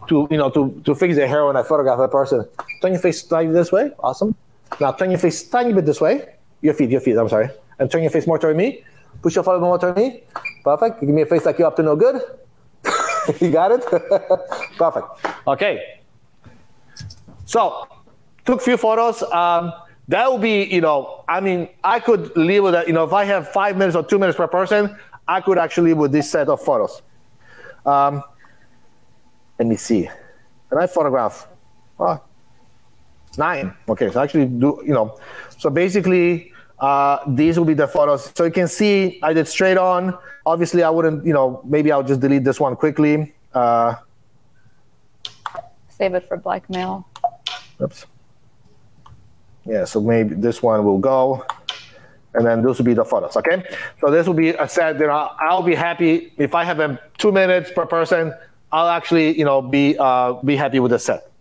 to fix the hair when I photograph that person. Turn your face slightly this way. Awesome. Now turn your face tiny bit this way. Your feet, I'm sorry. And turn your face more toward me. Push your forehead more toward me. Perfect. Give me a face like you're up to no good. You got it? Perfect. Okay. So, took a few photos. That would be, I could live with that. If I have 5 minutes or 2 minutes per person, I could actually live with this set of photos. Let me see. And I photograph. Oh, 9. Okay, so actually so basically these will be the photos. So you can see I did straight on. Obviously I wouldn't, maybe I'll just delete this one quickly. Save it for blackmail. Oops. Yeah, so maybe this one will go. And then those will be the photos, okay? So this will be a set that I'll be happy. If I have 2 minutes per person, I'll actually, be happy with the set.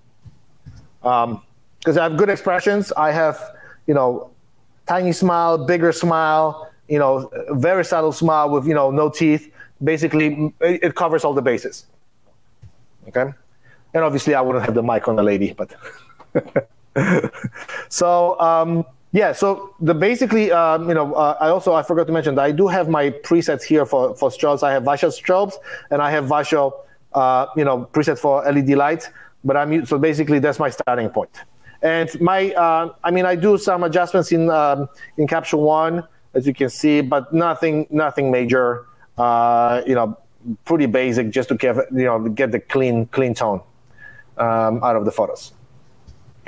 Because I have good expressions. I have, tiny smile, bigger smile, very subtle smile with, no teeth. Basically, it covers all the bases. Okay? And obviously, I wouldn't have the mic on the lady, but. So, I forgot to mention that I do have my presets here for strobes. I have Wasio strobes, and I have Wasio, preset for LED lights. But so basically that's my starting point. And my, I do some adjustments in Capture One, as you can see, but nothing major. Pretty basic, just to get the clean tone out of the photos.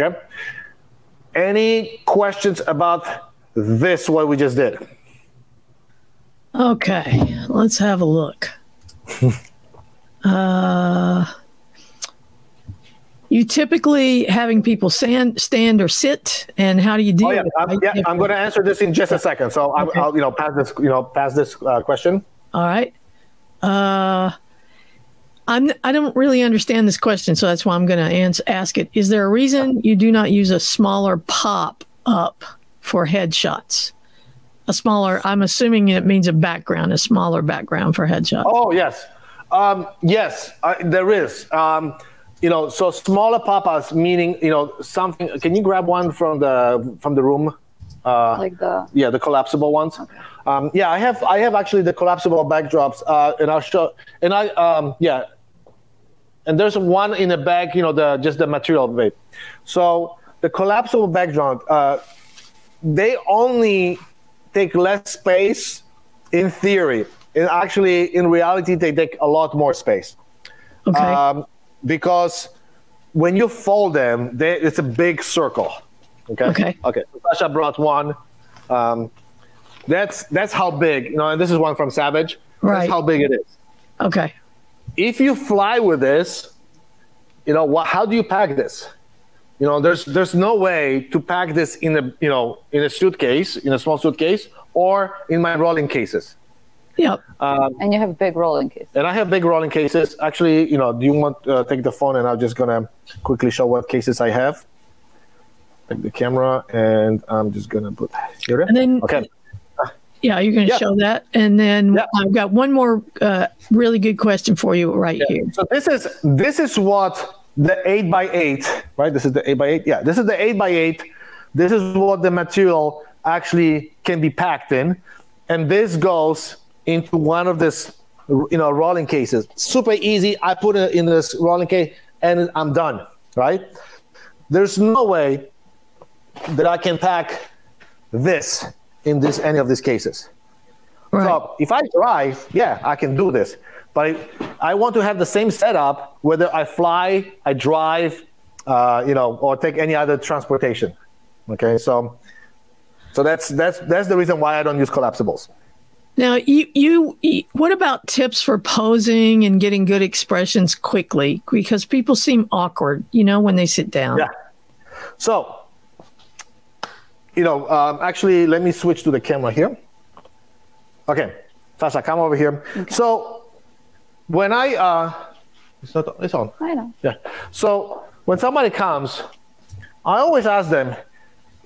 Okay. Any questions about this? What we just did? Okay, let's have a look. You typically having people stand or sit, and how do you deal? Oh, yeah. I'm going to answer this in just a second. So okay. I'll pass this question. All right. I don't really understand this question, so that's why I'm going to ask it. Is there a reason you do not use a smaller pop up for headshots? A smaller, I'm assuming it means a smaller background for headshots. Oh yes, there is. So smaller pop-ups, meaning something. Can you grab one from the room? Like the collapsible ones. Okay. I have actually the collapsible backdrops, and I'll show. And and there's one in the back. Just the material bit. So the collapsible background, they only take less space in theory, and actually in reality they take a lot more space. Okay. Because when you fold them, it's a big circle. Okay. Okay. Okay. Sasha brought one. That's how big. And this is one from Savage. Right. That's how big it is. Okay. If you fly with this, how do you pack this? There's no way to pack this in a suitcase, in a small suitcase, or in my rolling cases. Yeah, and you have big rolling cases. And I have big rolling cases. Actually, do you want to take the phone, and I'm just going to quickly show what cases I have. Take the camera, and I'm just going to put here. And then, okay. Yeah, you're going to show that. And then I've got one more really good question for you right here. So this is what the 8x8, right? This is the 8x8. Yeah, this is the 8x8. This is what the material actually can be packed in. And this goes into one of this, rolling cases. Super easy. I put it in this rolling case and I'm done, right? There's no way that I can pack this in any of these cases. Right. So if I drive, I can do this. But I want to have the same setup whether I fly, I drive, or take any other transportation. Okay, so that's the reason why I don't use collapsibles. Now, what about tips for posing and getting good expressions quickly? Because people seem awkward, when they sit down. Yeah. So, actually, let me switch to the camera here. Okay, Sasha, come over here. Okay. So, when it's on. I know. Yeah. So when somebody comes, I always ask them,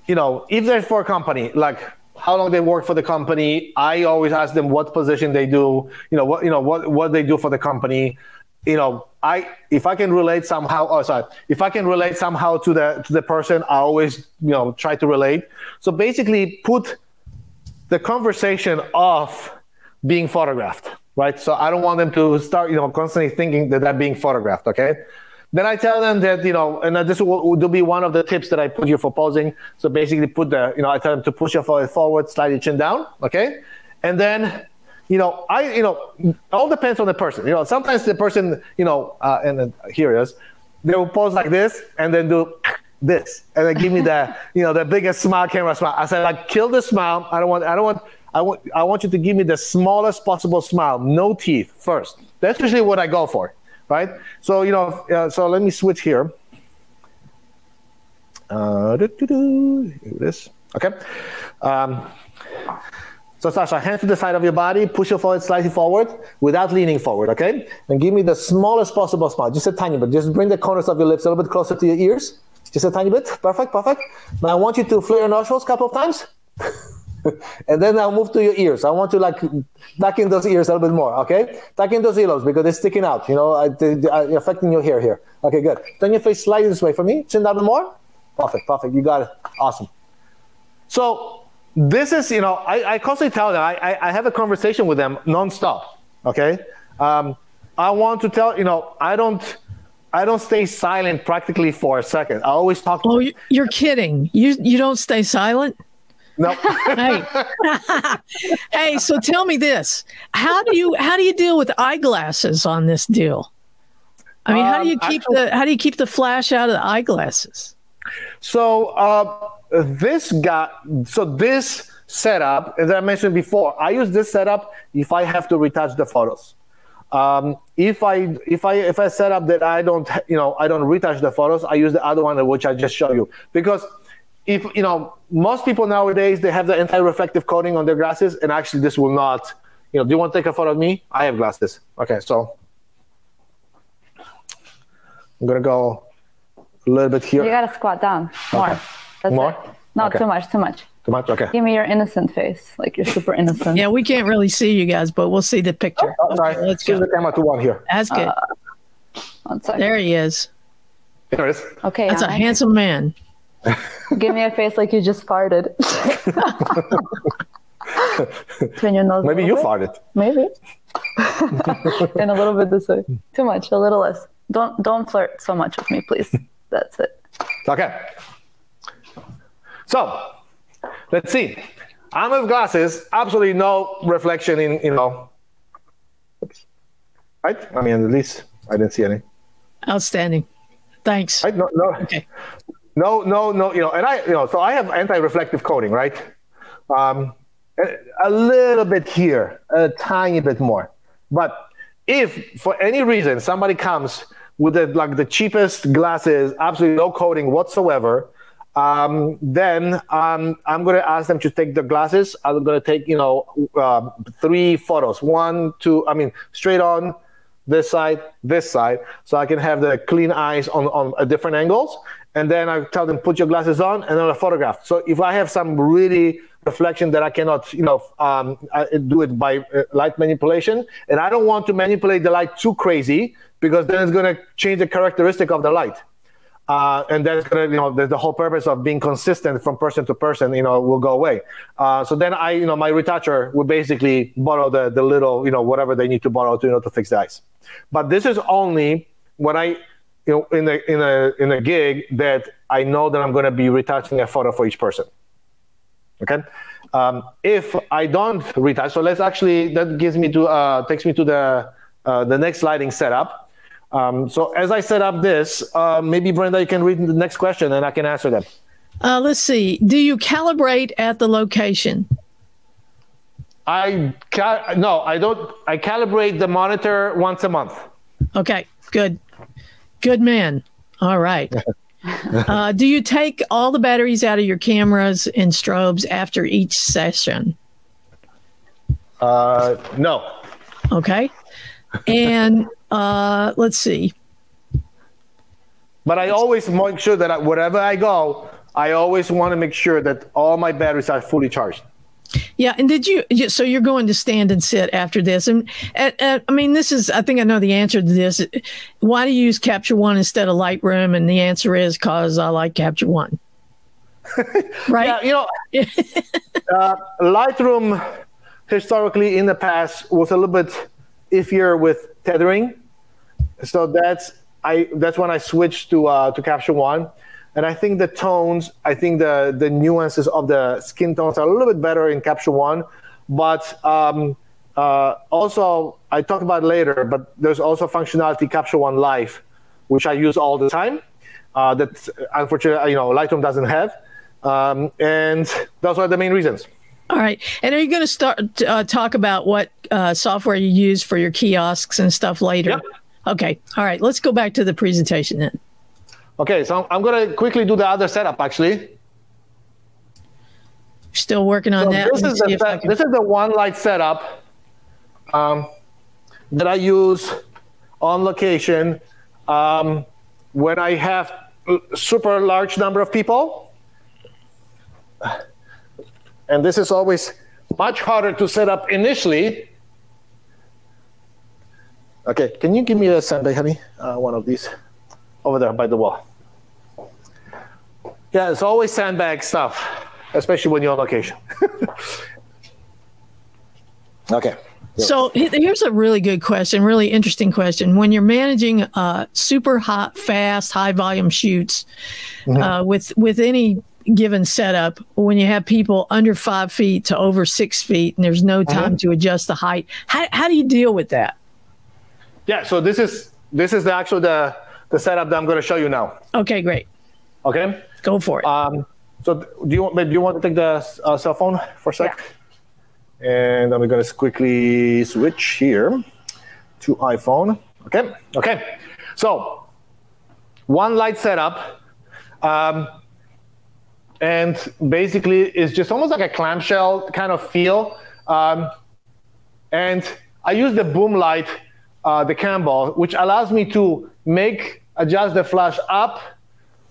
if they're for a company, like, how long they work for the company. I always ask them what position they do, what they do for the company. If I can relate somehow to the person, I always, try to relate. So basically put the conversation off being photographed, right? So I don't want them to start, constantly thinking that they're being photographed, okay? Then I tell them that, and this will be one of the tips that I put here for posing. So basically I tell them to push your forehead forward, slide your chin down, okay? And then, all depends on the person. Sometimes the person, and then here it is, they will pose like this and then do this. And then give me the, the biggest smile, camera smile. I said, like, kill the smile. I want you to give me the smallest possible smile, no teeth first. That's usually what I go for. Right? So, so let me switch here. Here it is. Okay. So, Sasha, hands to the side of your body, push your forehead slightly forward without leaning forward, okay? And give me the smallest possible smile, just a tiny bit. Just bring the corners of your lips a little bit closer to your ears, just a tiny bit. Perfect, perfect. Now, I want you to flare your nostrils a couple of times. And then I'll move to your ears. I want to tuck in those ears a little bit more, okay? Tuck in those earlobes because they're sticking out, they're affecting your hair here. Okay, good. Turn your face slightly this way for me. Chin down a bit more. Perfect, perfect. You got it. Awesome. So this is, I constantly tell them, I have a conversation with them nonstop, okay? I want to tell, I don't stay silent practically for a second. I always talk to them. Oh, you're kidding. You don't stay silent? No. Hey, so tell me this. How do you deal with eyeglasses on this deal? I mean, how do you keep the flash out of the eyeglasses? So this setup, as I mentioned before, I use this setup if I have to retouch the photos. If I set up that I don't retouch the photos, I use the other one which I just showed you, because if you know, most people nowadays, they have the anti-reflective coating on their glasses, and actually this will not, you know, do you want to take a photo of me? I have glasses. Okay, so I'm gonna go a little bit here. You gotta squat down more. Okay. That's more? It. No, okay. Too much, too much. Too much? Okay. Give me your innocent face, like you're super innocent. Yeah, we can't really see you guys, but we'll see the picture. Oh, okay, sorry. Let's go. The camera to one here. That's good. There he is. There it is. Okay. That's a handsome man. Give me a face like you just farted. Turn your nose. Maybe you farted. Maybe. And a little bit this way. Too much, a little less. Don't flirt so much with me, please. That's it. Okay. So, let's see. I'm with glasses, absolutely no reflection in, you know. Oops. Right? I mean, at least I didn't see any. Outstanding. Thanks. Right? No. Okay. No, you know, and I, you know, so I have anti-reflective coating, right? A little bit here, a tiny bit more. But if for any reason somebody comes with the, like the cheapest glasses, absolutely no coating whatsoever, then I'm going to ask them to take the glasses. I'm going to take, you know, 3 photos, 1, 2, I mean, straight on this side, so I can have the clean eyes on different angles. And then I tell them, put your glasses on, and then I photograph. So if I have some really reflection that I cannot, you know, do it by light manipulation, and I don't want to manipulate the light too crazy, because then it's going to change the characteristic of the light. And that's going to, you know, the whole purpose of being consistent from person to person, you know, will go away. So then I, you know, my retoucher will basically borrow the little, you know, whatever they need to borrow to, you know, to fix the eyes. But this is only when I, you know, in a gig that I know that I'm going to be retouching a photo for each person. Okay. If I don't retouch, so let's actually, that gives me to, takes me to the next sliding setup. So as I set up this, maybe Brenda, you can read the next question and I can answer them. Let's see. Do you calibrate at the location? No, I don't. I calibrate the monitor once a month. Okay, good. Good man. All right. Do you take all the batteries out of your cameras and strobes after each session? No. Okay. And... let's see. But I always make sure that wherever I go, I always want to make sure that all my batteries are fully charged. Yeah. And did you, so you're going to stand and sit after this. And I mean, this is, I think I know the answer to this. Why do you use Capture One instead of Lightroom? And the answer is because I like Capture One. Right. Yeah, you know, Lightroom historically in the past was a little bit iffier with tethering. So that's when I switched to Capture One, and I think the tones, I think the nuances of the skin tones are a little bit better in Capture One, but also I talk about it later. But there's also functionality Capture One Live, which I use all the time. That unfortunately, you know, Lightroom doesn't have, and those are the main reasons. All right. And are you going to start talk about what software you use for your kiosks and stuff later? Yep. Okay. All right. Let's go back to the presentation then. Okay. So I'm going to quickly do the other setup, actually. Still working on that. This is the one light setup that I use on location when I have a super large number of people. And this is always much harder to set up initially. Okay, can you give me a Sunday, honey? One of these over there by the wall. Yeah, it's always sandbag stuff, especially when you're on location. Okay. So here's a really good question, really interesting question. When you're managing super hot, fast, high volume shoots with any given setup, when you have people under 5 feet to over 6 feet and there's no time to adjust the height, how do you deal with that? Yeah, so this is the actual the setup that I'm going to show you now. Okay, great. Okay, go for it. So do you want to take the cell phone for a sec? Yeah. And I'm going to quickly switch here to iPhone. Okay. Okay. So one light setup. And basically, it's just almost like a clamshell kind of feel. And I use the boom light, the cam ball, which allows me to adjust the flash up,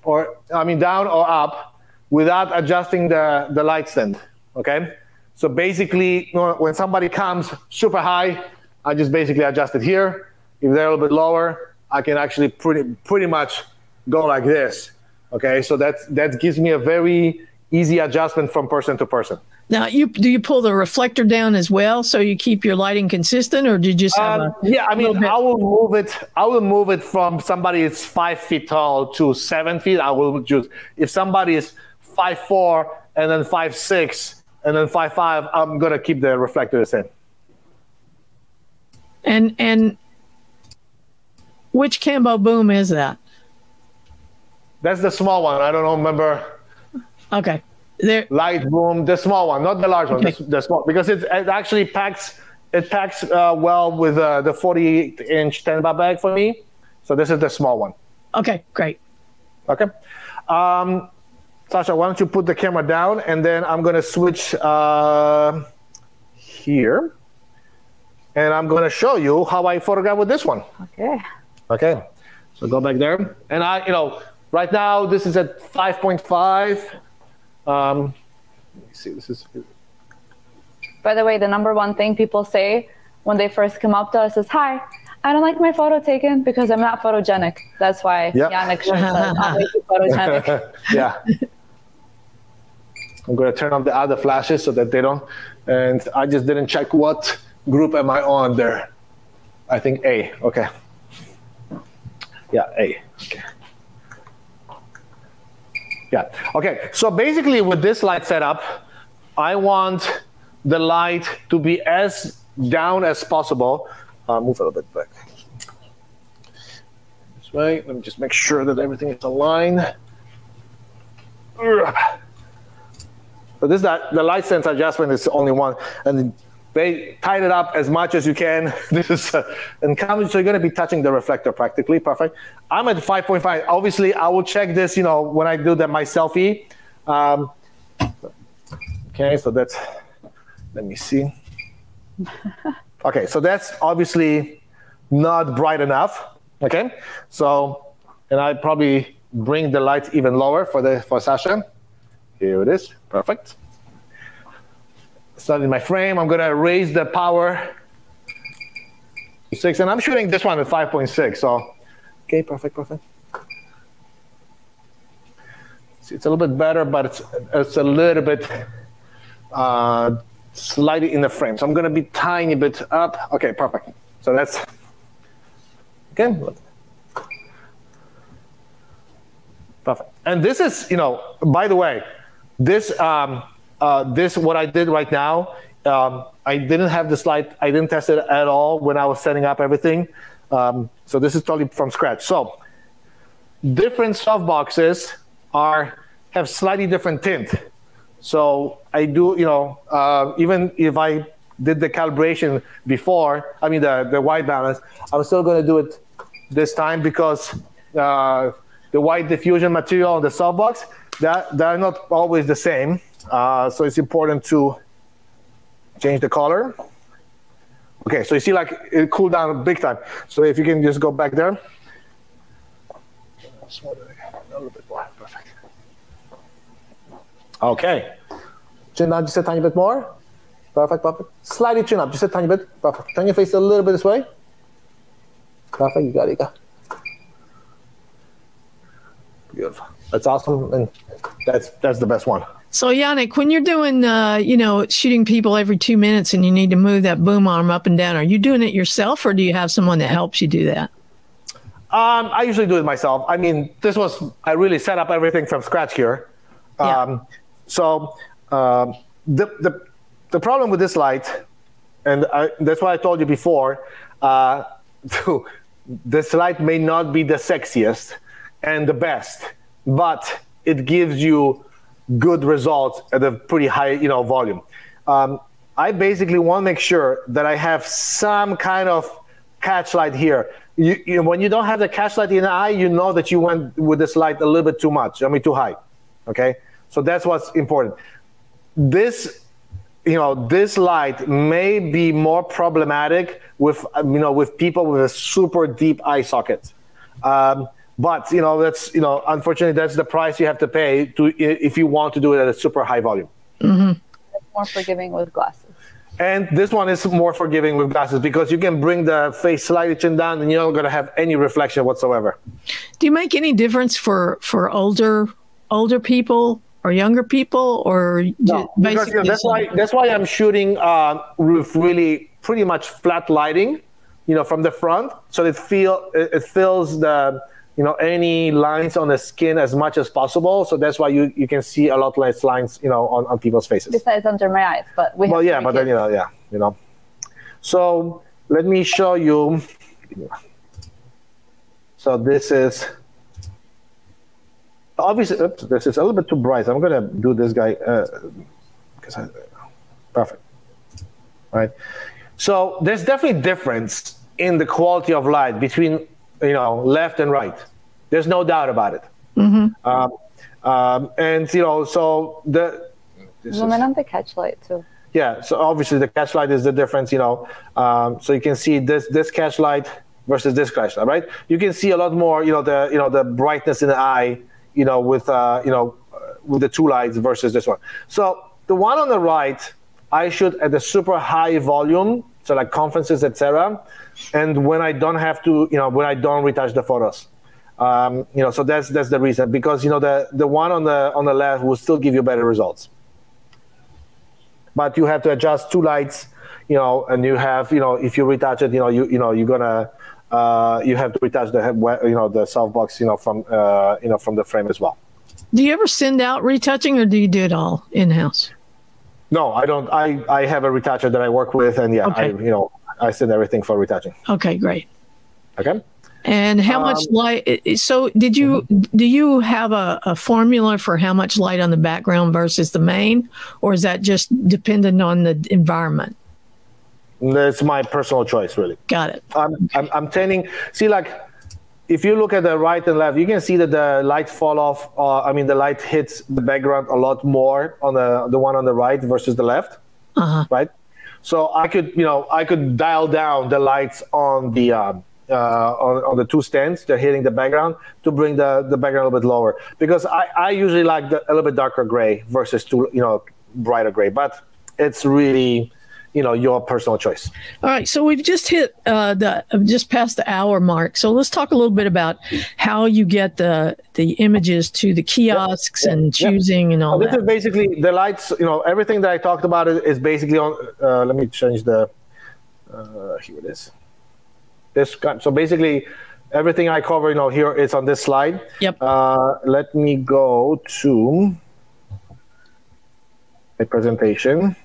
or I mean down or up, without adjusting the light stand. Okay. So basically, you know, when somebody comes super high, I just basically adjust it here. If they're a little bit lower, I can actually pretty much go like this. Okay, so that gives me a very easy adjustment from person to person. Now, do you pull the reflector down as well, so you keep your lighting consistent, or do you just have a, yeah? I mean, I will move it. I will move it from somebody is 5 feet tall to 7 feet. I will just, if somebody is 5'4" and then 5'6" and then 5'5", I'm gonna keep the reflector the same. And which Cambo boom is that? That's the small one. I don't remember. Okay. Light boom, the small one, not the large one. Okay. The small, because it actually packs. It packs well with the 48-inch Tenba bag for me. So this is the small one. Okay, great. Okay, Sasha, why don't you put the camera down, and then I'm gonna switch here, and I'm gonna show you how I photograph with this one. Okay. Okay. So go back there, and right now, this is at 5.5. Let me see, this is... By the way, the #1 thing people say when they first come up to us is, "Hi, I don't like my photo taken because I'm not photogenic." That's why Yannick shows us not making photogenic. Yeah. I'm going to turn off the other flashes so that they don't... And I just didn't check what group am I on there. I think A. Okay. Yeah, A. Okay. Yeah. Okay. So basically, with this light setup, I want the light to be as down as possible. Move a little bit back this way. Let me just make sure that everything is aligned. So this the light sense adjustment is only one, and they tighten it up as much as you can. This is and coming, so you're going to be touching the reflector practically. Perfect. I'm at 5.5. Obviously, I will check this, when I do my selfie. Okay, so that's, let me see. Okay, so that's obviously not bright enough. Okay, so, and I probably bring the lights even lower for Sasha. Here it is. Perfect. Starting my frame, I'm gonna raise the power to 6, and I'm shooting this one at 5.6. So, okay, perfect. See, it's a little bit better, but it's a little bit slightly in the frame. So I'm gonna be tiny bit up. Okay, perfect. So that's okay. Perfect. And this is, by the way, this. This what I did right now. I didn't have this light. I didn't test it at all when I was setting up everything. So this is totally from scratch. So different softboxes have slightly different tint. So I do, even if I did the calibration before, I mean the white balance, I'm still going to do it this time because the white diffusion material on the softbox, they're not always the same. So it's important to change the color. Okay, so you see, like, it cooled down big time. So if you can just go back there. A little bit more, perfect. Okay. Chin down just a tiny bit more. Perfect. Slightly chin up, just a tiny bit. Perfect. Turn your face a little bit this way. Perfect, you got it. Beautiful. That's awesome, and that's the best one. So Yannick, when you're doing, shooting people every 2 minutes and you need to move that boom arm up and down, are you doing it yourself or do you have someone that helps you do that? I usually do it myself. I mean, I really set up everything from scratch here. The problem with this light, and that's why I told you before, this light may not be the sexiest and the best, but it gives you good results at a pretty high, volume. I basically want to make sure that I have some kind of catch light here. You when you don't have the catch light in the eye, you know that you went with this light a little bit too much. I mean, too high. Okay, so that's what's important. This, you know, this light may be more problematic with, you know, with people with a super deep eye socket. But you know, that's, you know, unfortunately, that's the price you have to pay to if you want to do it at a super high volume. Mm-hmm. It's more forgiving with glasses. And this one is more forgiving with glasses because you can bring the face slightly chin down and you're not going to have any reflection whatsoever. Do you make any difference for older people or younger people, or no? Because, you know, that's why I'm shooting with really pretty much flat lighting, you know, from the front, so it fills the, you know, any lines on the skin as much as possible. So that's why you can see a lot less lines, you know, on people's faces. Besides under my eyes, but we. Well, yeah, but then, you know, yeah, you know. So let me show you. So this is. Obviously, oops, this is a little bit too bright. I'm going to do this guy because perfect. All right. So there's definitely difference in the quality of light between, you know, left and right. There's no doubt about it. Mm-hmm. And, you know, so the. On the catch light too. Yeah. So obviously the catch light is the difference, you know. So you can see this catch light versus this catch light, right? You can see a lot more, you know, the brightness in the eye, you know, with the two lights versus this one. So the one on the right, I shoot at the super high volume, so like conferences, etc. And when I don't have to, you know, when I don't retouch the photos, you know, so that's the reason, because, you know, the one on the left will still give you better results, but you have to adjust two lights, you know, and you have, you know, if you retouch it, you know, you're gonna. You have to retouch the head, you know, the softbox, you know, from you know, from the frame as well. Do you ever send out retouching, or do you do it all in house? No, I don't. I have a retoucher that I work with, and yeah, okay. I send everything for retouching. Okay, great. Okay. And how much light? So, did you do you have a formula for how much light on the background versus the main, or is that just dependent on the environment? That's my personal choice, really. Got it. I'm tending. See, like, if you look at the right and left, you can see that the light fall off. I mean, the light hits the background a lot more on the one on the right versus the left, right? So I could dial down the lights on the on the two stands. They're hitting the background to bring the background a little bit lower, because I usually like a little bit darker gray versus brighter gray. But it's really, you know, your personal choice. All right, so we've just hit just past the hour mark. So let's talk a little bit about how you get the images to the kiosks and choosing and all that. This is basically the lights. You know, everything that I talked about is basically on. Let me change the. Here it is. This so basically everything I cover, you know, here is on this slide. Yep. Let me go to a presentation.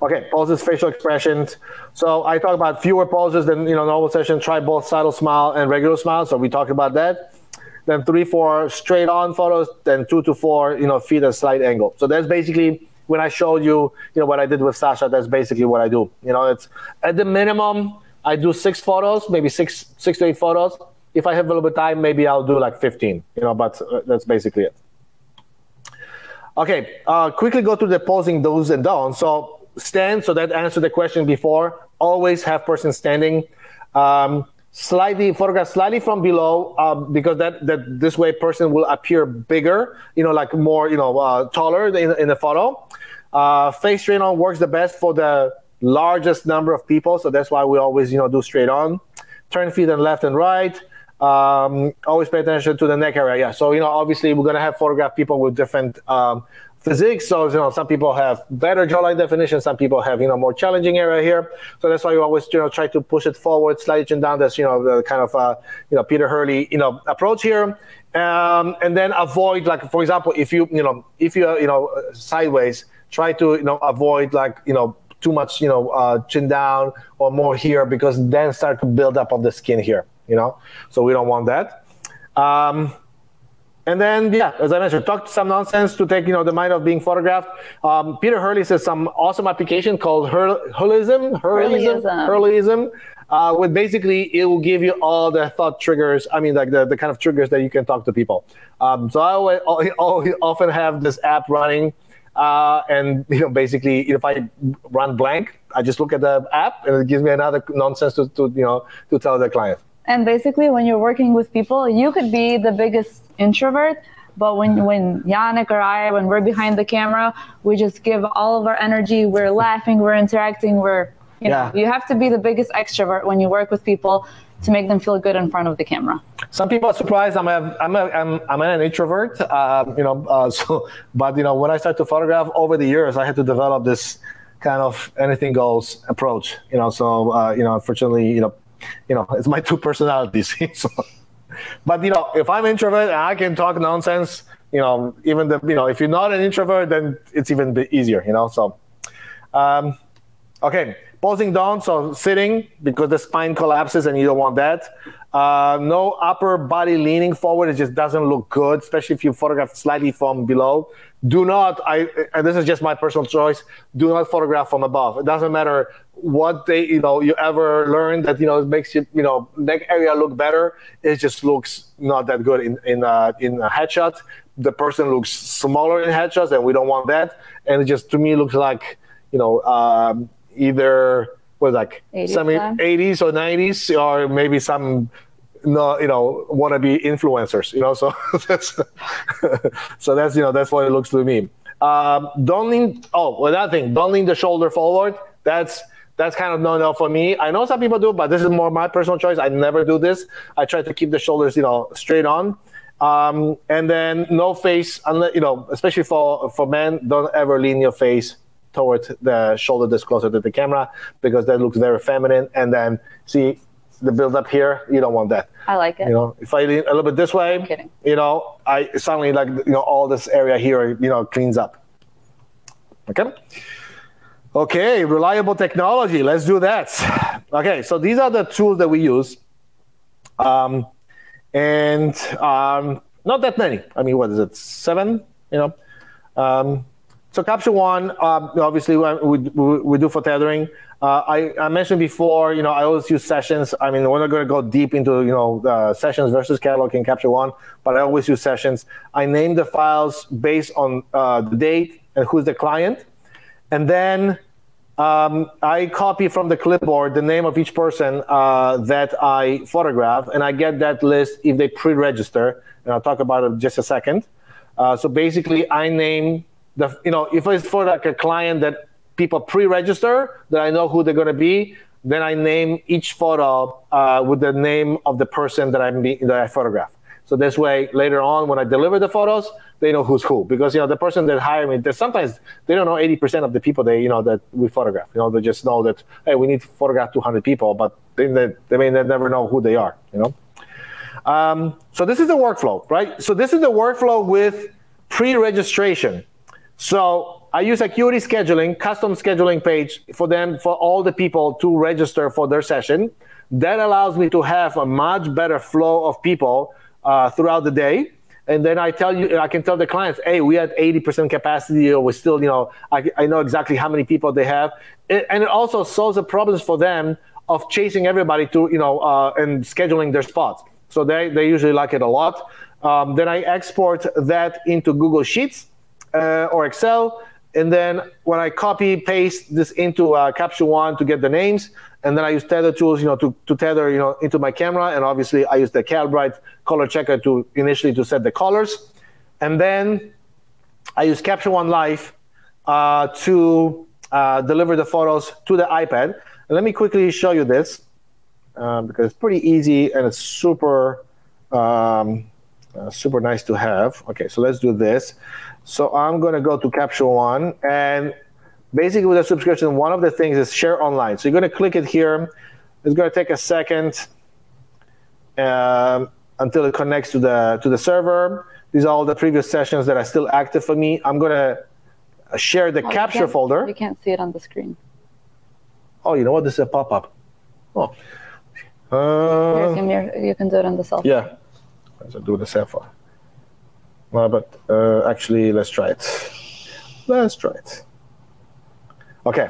Okay, poses, facial expressions. So I talk about fewer poses than, you know, normal session. Try both subtle smile and regular smile. So we talked about that. Then 3-4 straight on photos. Then 2 to 4, you know, feet at slight angle. So that's basically when I showed you, you know, what I did with Sasha. That's basically what I do. You know, it's at the minimum I do 6 photos, maybe six to 8 photos. If I have a little bit of time, maybe I'll do like 15. You know, but that's basically it. Okay, quickly go to the posing do's and don'ts. So stand, so that answered the question before. Always have person standing. Photograph slightly from below, because that this way person will appear bigger, you know, like more, you know, taller in the photo. Face straight on works the best for the largest number of people, so that's why we always, you know, do straight on. Turn feet and left and right. Always pay attention to the neck area. Yeah, so, you know, obviously we're gonna have photograph people with different physique. So, you know, some people have better jawline definition. Some people have, you know, more challenging area here. So that's why you always, you know, try to push it forward, slide it down. That's, you know, the kind of, you know, Peter Hurley, you know, approach here. And then avoid, like, for example, if you're, you know, sideways, try to, you know, avoid, like, you know, too much, you know, chin down or more here, because then start to build up of the skin here, you know, so we don't want that. And then, yeah, as I mentioned, talk some nonsense to take, you know, the mind of being photographed. Peter Hurley says some awesome application called Hurleyism. With basically, it will give you all the thought triggers. I mean, like the kind of triggers that you can talk to people. So I always often have this app running, and you know, basically, if I run blank, I just look at the app, and it gives me another nonsense to tell the client. And basically, when you're working with people, you could be the biggest introvert, but when Yannick or I, when we're behind the camera, we just give all of our energy. We're laughing, we're interacting, we're, you know, you have to be the biggest extrovert when you work with people to make them feel good in front of the camera. Some people are surprised I'm an introvert, but you know, when I start to photograph over the years, I had to develop this kind of anything goes approach, you know, so, you know, unfortunately, you know, it's my two personalities. So, but you know, if I'm introvert and I can talk nonsense, you know, even the, you know, if you're not an introvert, then it's even easier, you know. So, okay, posing down, so sitting because the spine collapses and you don't want that. No upper body leaning forward; it just doesn't look good, especially if you photograph slightly from below. Do not, and this is just my personal choice, do not photograph from above. It doesn't matter what they, you know, you ever learned that, you know, it makes you, you know, neck area look better. It just looks not that good in a headshot. The person looks smaller in headshots, and we don't want that. And it just, to me, looks like, you know, either was like 80s or 90s, or maybe some, no, you know, wannabe influencers, you know, so that's, so that's, you know, that's what it looks to me. Don't lean, don't lean the shoulder forward. That's kind of no for me. I know some people do, but this is more my personal choice. I never do this. I try to keep the shoulders, you know, straight on. And then no face, unless, you know, especially for men, don't ever lean your face towards the shoulder that's closer to the camera, because that looks very feminine. And then see, the build up here, you don't want that. I like it. You know, if I lean a little bit this way, you know, I suddenly, like, you know, all this area here, you know, cleans up. Okay. Okay, reliable technology. Let's do that. Okay, so these are the tools that we use, and not that many. I mean, what is it? 7? You know. So Capture One, obviously, we do for tethering. I mentioned before, you know, I always use sessions. I mean, we're not going to go deep into, you know, sessions versus catalog in Capture One, but I always use sessions. I name the files based on the date and who's the client. And then I copy from the clipboard the name of each person that I photograph, and I get that list if they pre-register. And I'll talk about it in just a second. So basically, I name the, you know, if it's for like a client that people pre-register, that I know who they're going to be, then I name each photo with the name of the person that I photograph. So this way, later on, when I deliver the photos, they know who's who. Because, you know, the person that hired me, sometimes they don't know 80% of the people they, you know, that we photograph. You know, they just know that, hey, we need to photograph 200 people, but they may never know who they are, you know. So this is the workflow, right? So this is the workflow with pre-registration. So I use Acuity Scheduling, custom scheduling page for them, for all the people to register for their session. That allows me to have a much better flow of people throughout the day. And then I can tell the clients, hey, we had 80% capacity, or we still, you know, I know exactly how many people they have. And it also solves the problems for them of chasing everybody to, you know, and scheduling their spots. So they usually like it a lot. Then I export that into Google Sheets or Excel. And then when I copy, paste this into Capture One to get the names, and then I use Tether Tools, you know, to tether, you know, into my camera. And obviously I use the Calibrite color checker to set the colors. And then I use Capture One Live to deliver the photos to the iPad. And let me quickly show you this because it's pretty easy and it's super, super nice to have. Okay, so let's do this. So I'm going to go to Capture One, and basically with a subscription, one of the things is share online. So you're going to click it here. It's going to take a second until it connects to the server. These are all the previous sessions that are still active for me. I'm going to share the capture folder. You can't see it on the screen. Oh, you know what? This is a pop-up. Oh. You can do it on the cell phone. Yeah. Let's do the cell phone. No, but actually, let's try it. Let's try it. Okay.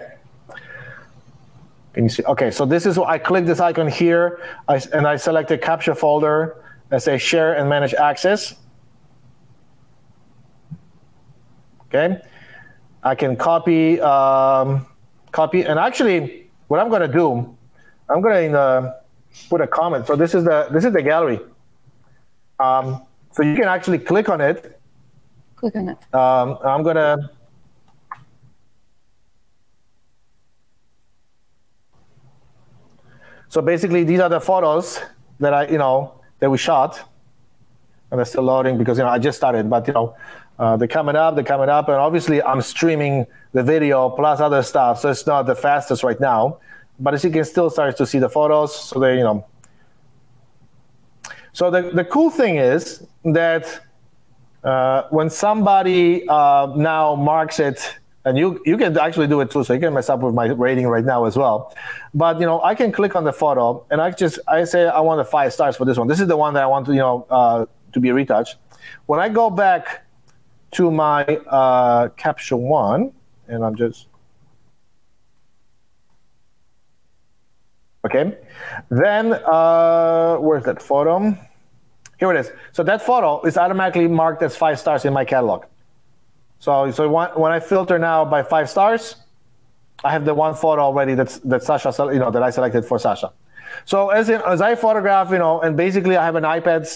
Can you see? Okay, so this is what I click this icon here, and I select a capture folder. I say share and manage access. Okay, I can copy, and actually, what I'm going to do, I'm going to put a comment. So this is the gallery. So you can actually click on it. Click on it. I'm going to. So basically, these are the photos that that we shot, and they're still loading because I just started. But they're coming up, and obviously I'm streaming the video plus other stuff, so it's not the fastest right now. But as you can still start to see the photos, so they So the cool thing is that when somebody now marks it. And you can actually do it too, so you can mess up with my rating right now as well. But I can click on the photo, and I say I want the 5 stars for this one. This is the one that I want to be retouched. When I go back to my Capture One, and I'm just okay. Then where's that photo? Here it is. So that photo is automatically marked as 5 stars in my catalog. So when I filter now by 5 stars, I have the one photo already that Sasha, that I selected for Sasha. So as I photograph, and basically I have an iPad,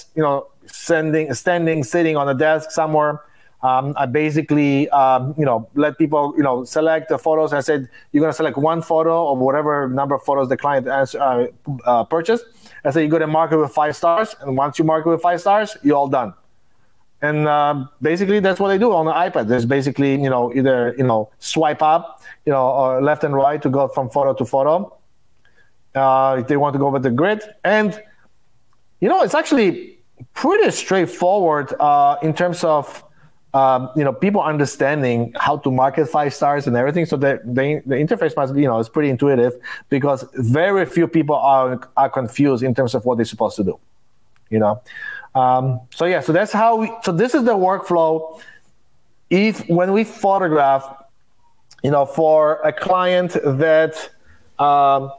sitting on a desk somewhere. I basically, let people, select the photos. I said you're gonna select one photo or whatever number of photos the client purchased. I said you're gonna mark it with 5 stars, and once you mark it with 5 stars, you're all done. And basically, that's what I do on the iPad. There's basically, either, swipe up, or left and right to go from photo to photo. If they want to go with the grid. And, it's actually pretty straightforward in terms of, people understanding how to market 5 stars and everything. So the interface must be, it's pretty intuitive, because very few people are confused in terms of what they're supposed to do, So yeah, so that's how. So this is the workflow. When we photograph, for a client that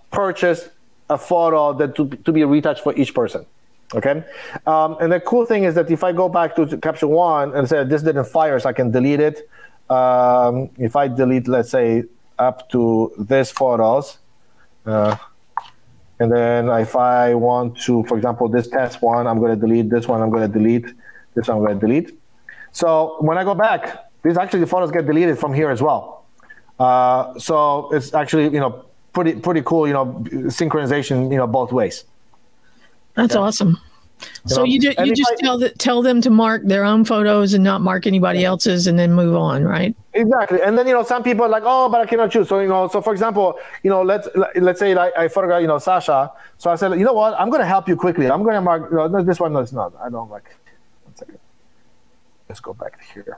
purchased a photo that to be retouched for each person, okay. And the cool thing is that if I go back to Capture One and say this didn't fire, so I can delete it. If I delete, let's say, up to these photos. And then if I want to, for example, this test one, I'm going to delete this one. I'm going to delete this one. I'm going to delete. So when I go back, the photos get deleted from here as well. So it's actually, pretty cool, synchronization, both ways. That's awesome. So you just tell them to mark their own photos and not mark anybody else's, and then move on, right? Exactly. And then some people are like, oh, but I cannot choose. So so for example, let's say I photograph Sasha. So I said, you know what? I'm going to help you quickly. I'm going to mark this one. No, it's not. I don't like. One second. Let's go back here.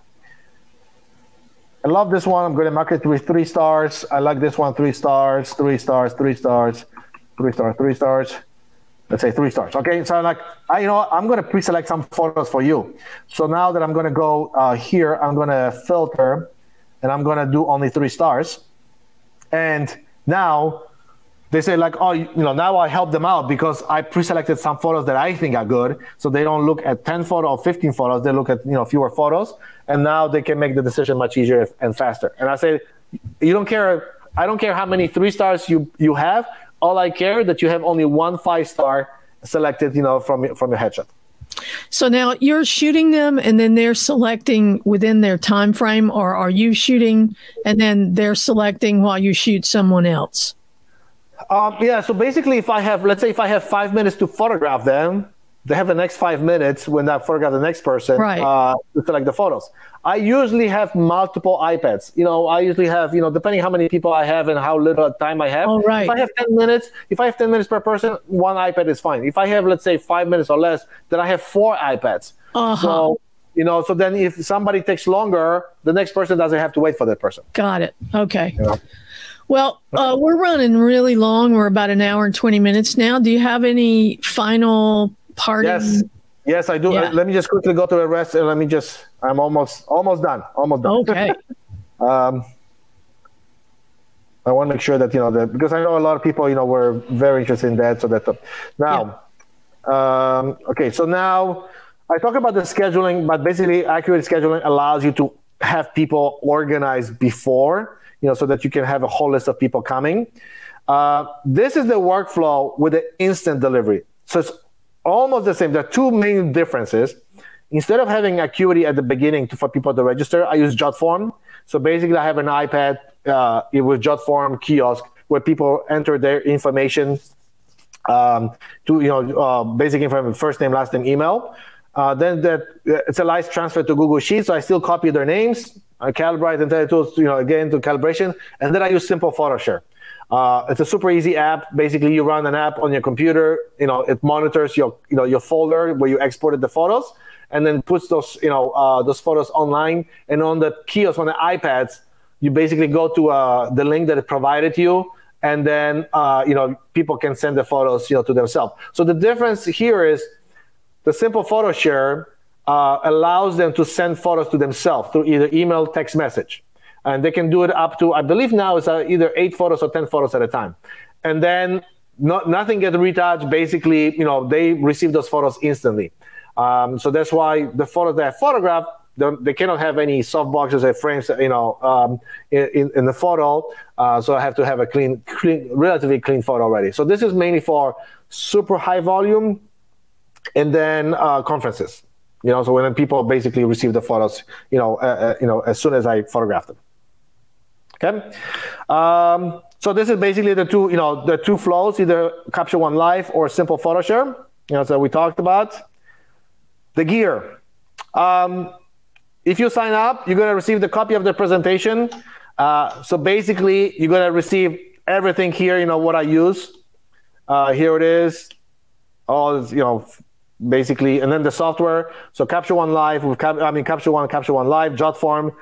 I love this one. I'm going to mark it with 3 stars. I like this one. 3 stars. 3 stars. 3 stars. 3 stars. 3 stars. Let's say 3 stars. Okay, so I'm going to pre-select some photos for you. So now that I'm going to go here, I'm going to filter, and I'm going to do only 3 stars. And now they say like, oh, now I help them out because I pre-selected some photos that I think are good. So they don't look at 10 photos or 15 photos. They look at fewer photos, and now they can make the decision much easier and faster. And I say, you don't care. I don't care how many 3 stars you have. All I care that you have only one 5 star selected, from your headshot. So now you're shooting them, and then they're selecting within their time frame, or are you shooting and then they're selecting while you shoot someone else? Yeah. So basically, let's say if I have 5 minutes to photograph them, they have the next 5 minutes when I photograph the next person, right, to select the photos. I usually have multiple iPads. I usually have, depending how many people I have and how little time I have. Oh, right. If I have 10 minutes, per person, one iPad is fine. If I have, let's say, 5 minutes or less, then I have 4 iPads. Uh-huh. So, so then if somebody takes longer, the next person doesn't have to wait for that person. Got it. Okay. Well, we're running really long. We're about 1 hour and 20 minutes now. Do you have any final parting Yes, I do. Yeah. Let me just quickly go to the rest, and let me just, I'm almost done. Almost done. Okay. I want to make sure that, you know, that, because I know a lot of people, you know, were very interested in that. So that's now, yeah. Okay. So now I talk about the scheduling, but basically accurate scheduling allows you to have people organized before, you know, so that you can have a whole list of people coming. This is the workflow with the instant delivery. So it's almost the same. There are two main differences. Instead of having Acuity at the beginning for people to register, I use JotForm. So basically I have an iPad with JotForm kiosk where people enter their information, to, you know, basic information, first name, last name, email. Then that it's a live transfer to Google Sheets. So I still copy their names, Calibrite and Tether Tools, you know, again, to calibration. And then I use Simple PhotoShare. It's a super easy app. Basically, you run an app on your computer. You know, it monitors your, you know, your folder where you exported the photos, and then puts those, you know, those photos online. And on the kiosk, on the iPads, you basically go to the link that it provided you, and then you know, people can send the photos, you know, to themselves. So the difference here is the Simple Photo Share allows them to send photos to themselves through either email, text message. And they can do it up to, I believe now it's either 8 photos or 10 photos at a time. And then nothing gets retouched. Basically, you know, they receive those photos instantly. So that's why the photos that I photographed, they cannot have any soft boxes or frames, you know, in the photo. So I have to have a relatively clean photo already. So this is mainly for super high volume and then conferences. You know, so when people basically receive the photos, you know, as soon as I photograph them. Okay, so this is basically the two, you know, the two flows, either Capture One Live or Simple Photo Share. You know, so we talked about the gear. If you sign up, you're gonna receive the copy of the presentation. So basically, you're gonna receive everything here. You know what I use. Here it is. All, you know, basically, and then the software. So Capture One Live, Capture One Live, JotForm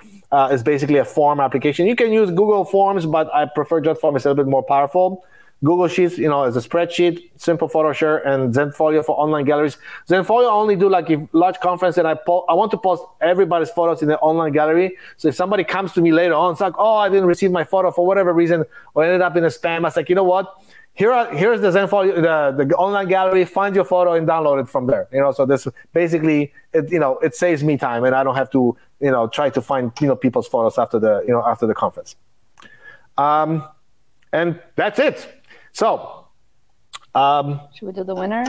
is basically a form application. You can use Google Forms, but I prefer JotForm. It's a little bit more powerful. Google Sheets, you know, as a spreadsheet, Simple PhotoShare, and Zenfolio for online galleries. Zenfolio only do like a large conference, and I want to post everybody's photos in the online gallery. So if somebody comes to me later on, it's like, oh, I didn't receive my photo for whatever reason, or ended up in a spam. I was like, you know what? Here's the Zenfolio, the online gallery. Find your photo and download it from there. You know, so this basically, it, you know, it saves me time, and I don't have to, you know, try to find, you know, people's photos after the, you know, after the conference. And that's it. So, should we do the winner?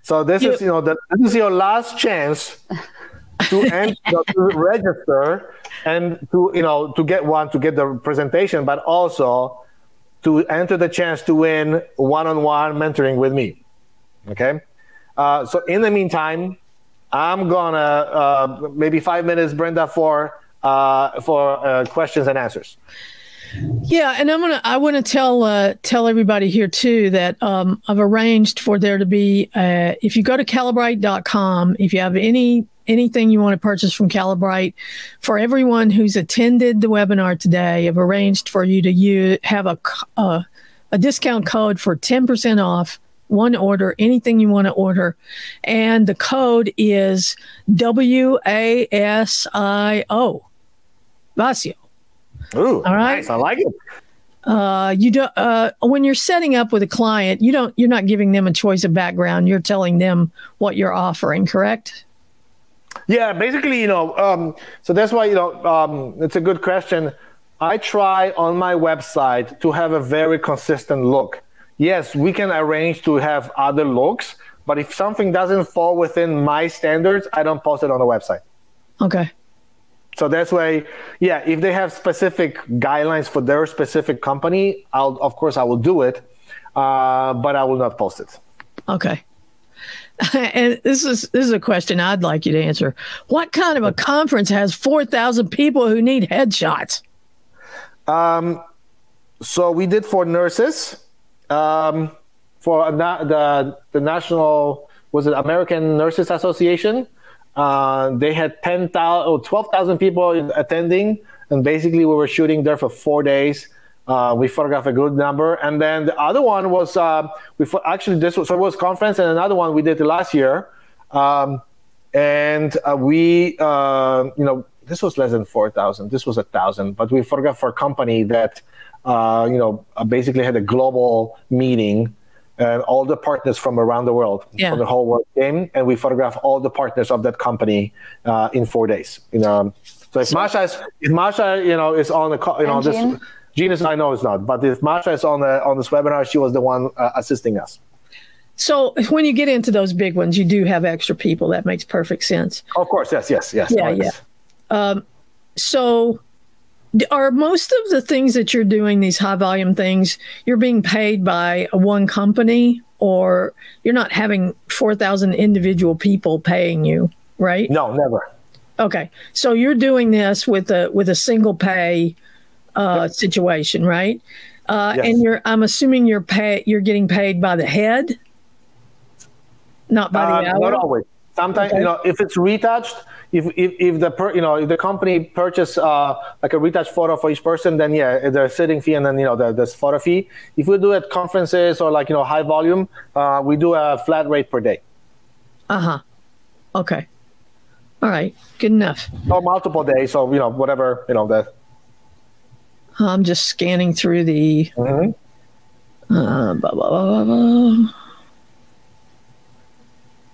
So this is, you know, this is your last chance to enter, you know, to register, and to, you know, to get the presentation, but also to enter the chance to win one-on-one mentoring with me, okay? So in the meantime, I'm gonna, maybe 5 minutes, Brenda, for questions and answers. Yeah, and I want to tell everybody here too that I've arranged for there to be, if you go to Calibrite.com, if you have anything you want to purchase from Calibrite, for everyone who's attended the webinar today, I've arranged for you to have a discount code for 10% off one order, anything you want to order. And the code is WASIO, Wasio. Ooh, all right. Nice. I like it. You don't, when you're setting up with a client, you're not giving them a choice of background. You're telling them what you're offering, correct? Yeah, basically, you know, so that's why, you know, it's a good question. I try on my website to have a very consistent look. Yes, we can arrange to have other looks, but if something doesn't fall within my standards, I don't post it on the website. Okay. So that's why, yeah, if they have specific guidelines for their specific company, of course I will do it, but I will not post it. Okay. And this is a question I'd like you to answer. What kind of a conference has 4,000 people who need headshots? So we did for nurses, for the national, was it American Nurses Association? They had 10,000 or 12,000 people attending, and basically we were shooting there for 4 days. We photographed a good number, and then the other one was we actually this was so it was conference, and another one we did last year. This was less than 4,000. This was 1,000, but we forgot for a company that, basically had a global meeting, and all the partners from around the world, from the whole world came, and we photographed all the partners of that company in 4 days. So if Masha, is on the call, this Gene is, I know it's not, but if Masha is on this webinar, she was the one assisting us. So when you get into those big ones, you do have extra people. That makes perfect sense. Of course, yes. Yeah, always. Yeah. So are most of the things that you're doing, these high volume things, you're being paid by one company, or you're not having 4,000 individual people paying you, right? No, never. Okay. So you're doing this with a single pay situation, right? Yes. And I'm assuming you're getting paid by the head, not by the hour? Not always. Sometimes, okay. If it's retouched, if the company purchase like a retouched photo for each person, then yeah, there's sitting fee, and then there's photo fee. If we do at conferences or like high volume, we do a flat rate per day. Okay. All right. Good enough. Or multiple days, so whatever that. I'm just scanning through the.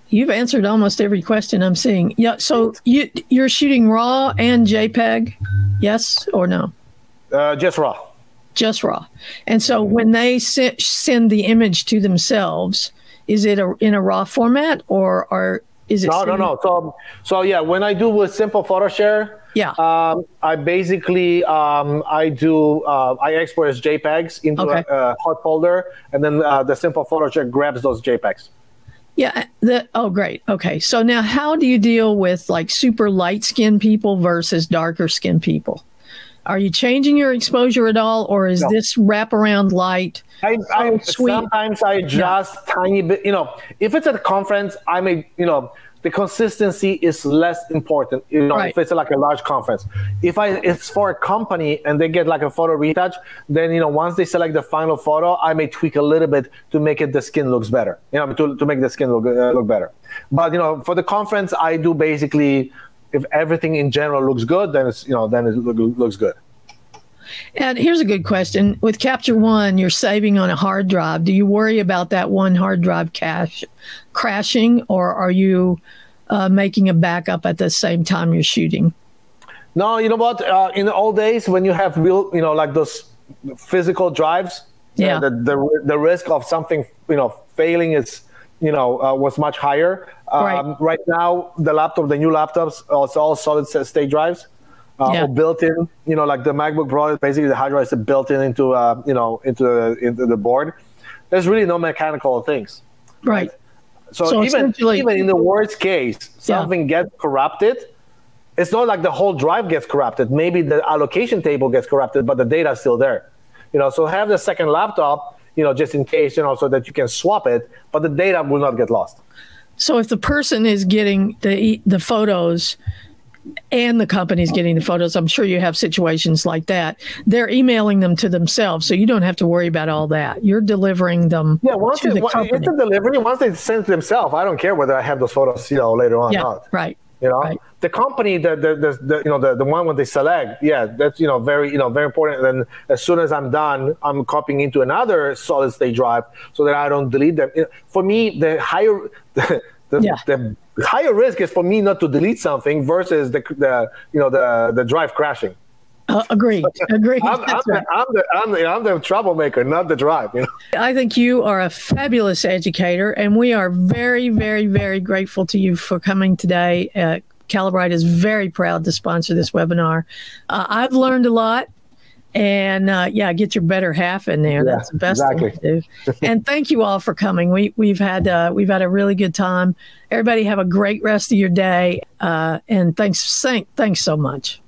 You've answered almost every question I'm seeing. Yeah. So you're shooting RAW and JPEG, yes or no? Just RAW. Just RAW. And so when they send the image to themselves, is it in a RAW format, or is it? No. So yeah, when I do with Simple PhotoShare, I basically I export as JPEGs into a hot folder, and then the Simple PhotoShare grabs those JPEGs. Yeah. Oh, great. Okay. So now how do you deal with like super light skinned people versus darker skinned people? Are you changing your exposure at all, or is this wraparound light? Sometimes I adjust tiny bit, if it's at a conference, I may, the consistency is less important, if it's like a large conference. If it's for a company and they get like a photo retouch, then, once they select the final photo, I may tweak a little bit to make the skin looks better, to make the skin look better. But, for the conference, I do basically, if everything in general looks good, then it's, then it looks good. And here's a good question. With Capture One, you're saving on a hard drive. Do you worry about that one hard drive cache crashing, or are you making a backup at the same time you're shooting? No, you know what? In the old days, when you have real, like those physical drives, the risk of something, failing is, was much higher. Right now, the new laptops, it's all solid state drives. Or built in, like the MacBook Pro, basically the hard drive is built in into, into the board. There's really no mechanical things. Right. So even in the worst case, something gets corrupted. It's not like the whole drive gets corrupted. Maybe the allocation table gets corrupted, but the data is still there. So have the second laptop, just in case, so that you can swap it, but the data will not get lost. So if the person is getting the photos, and the company's getting the photos, I'm sure you have situations like that. They're emailing them to themselves, so you don't have to worry about all that. You're delivering them to the company. It's a delivery. Once they send it to themselves, I don't care whether I have those photos, later on or not. Right. The company, the one when they select, that's very very important. And then as soon as I'm done, I'm copying into another solid state drive so that I don't delete them. For me, the higher risk is for me not to delete something versus the drive crashing. Agreed. I'm the troublemaker, not the drive. I think you are a fabulous educator, and we are very, very, very grateful to you for coming today. Calibrite is very proud to sponsor this webinar. I've learned a lot. And get your better half in there. That's the best thing to do. And thank you all for coming. We've had a really good time. Everybody have a great rest of your day. And thanks so much.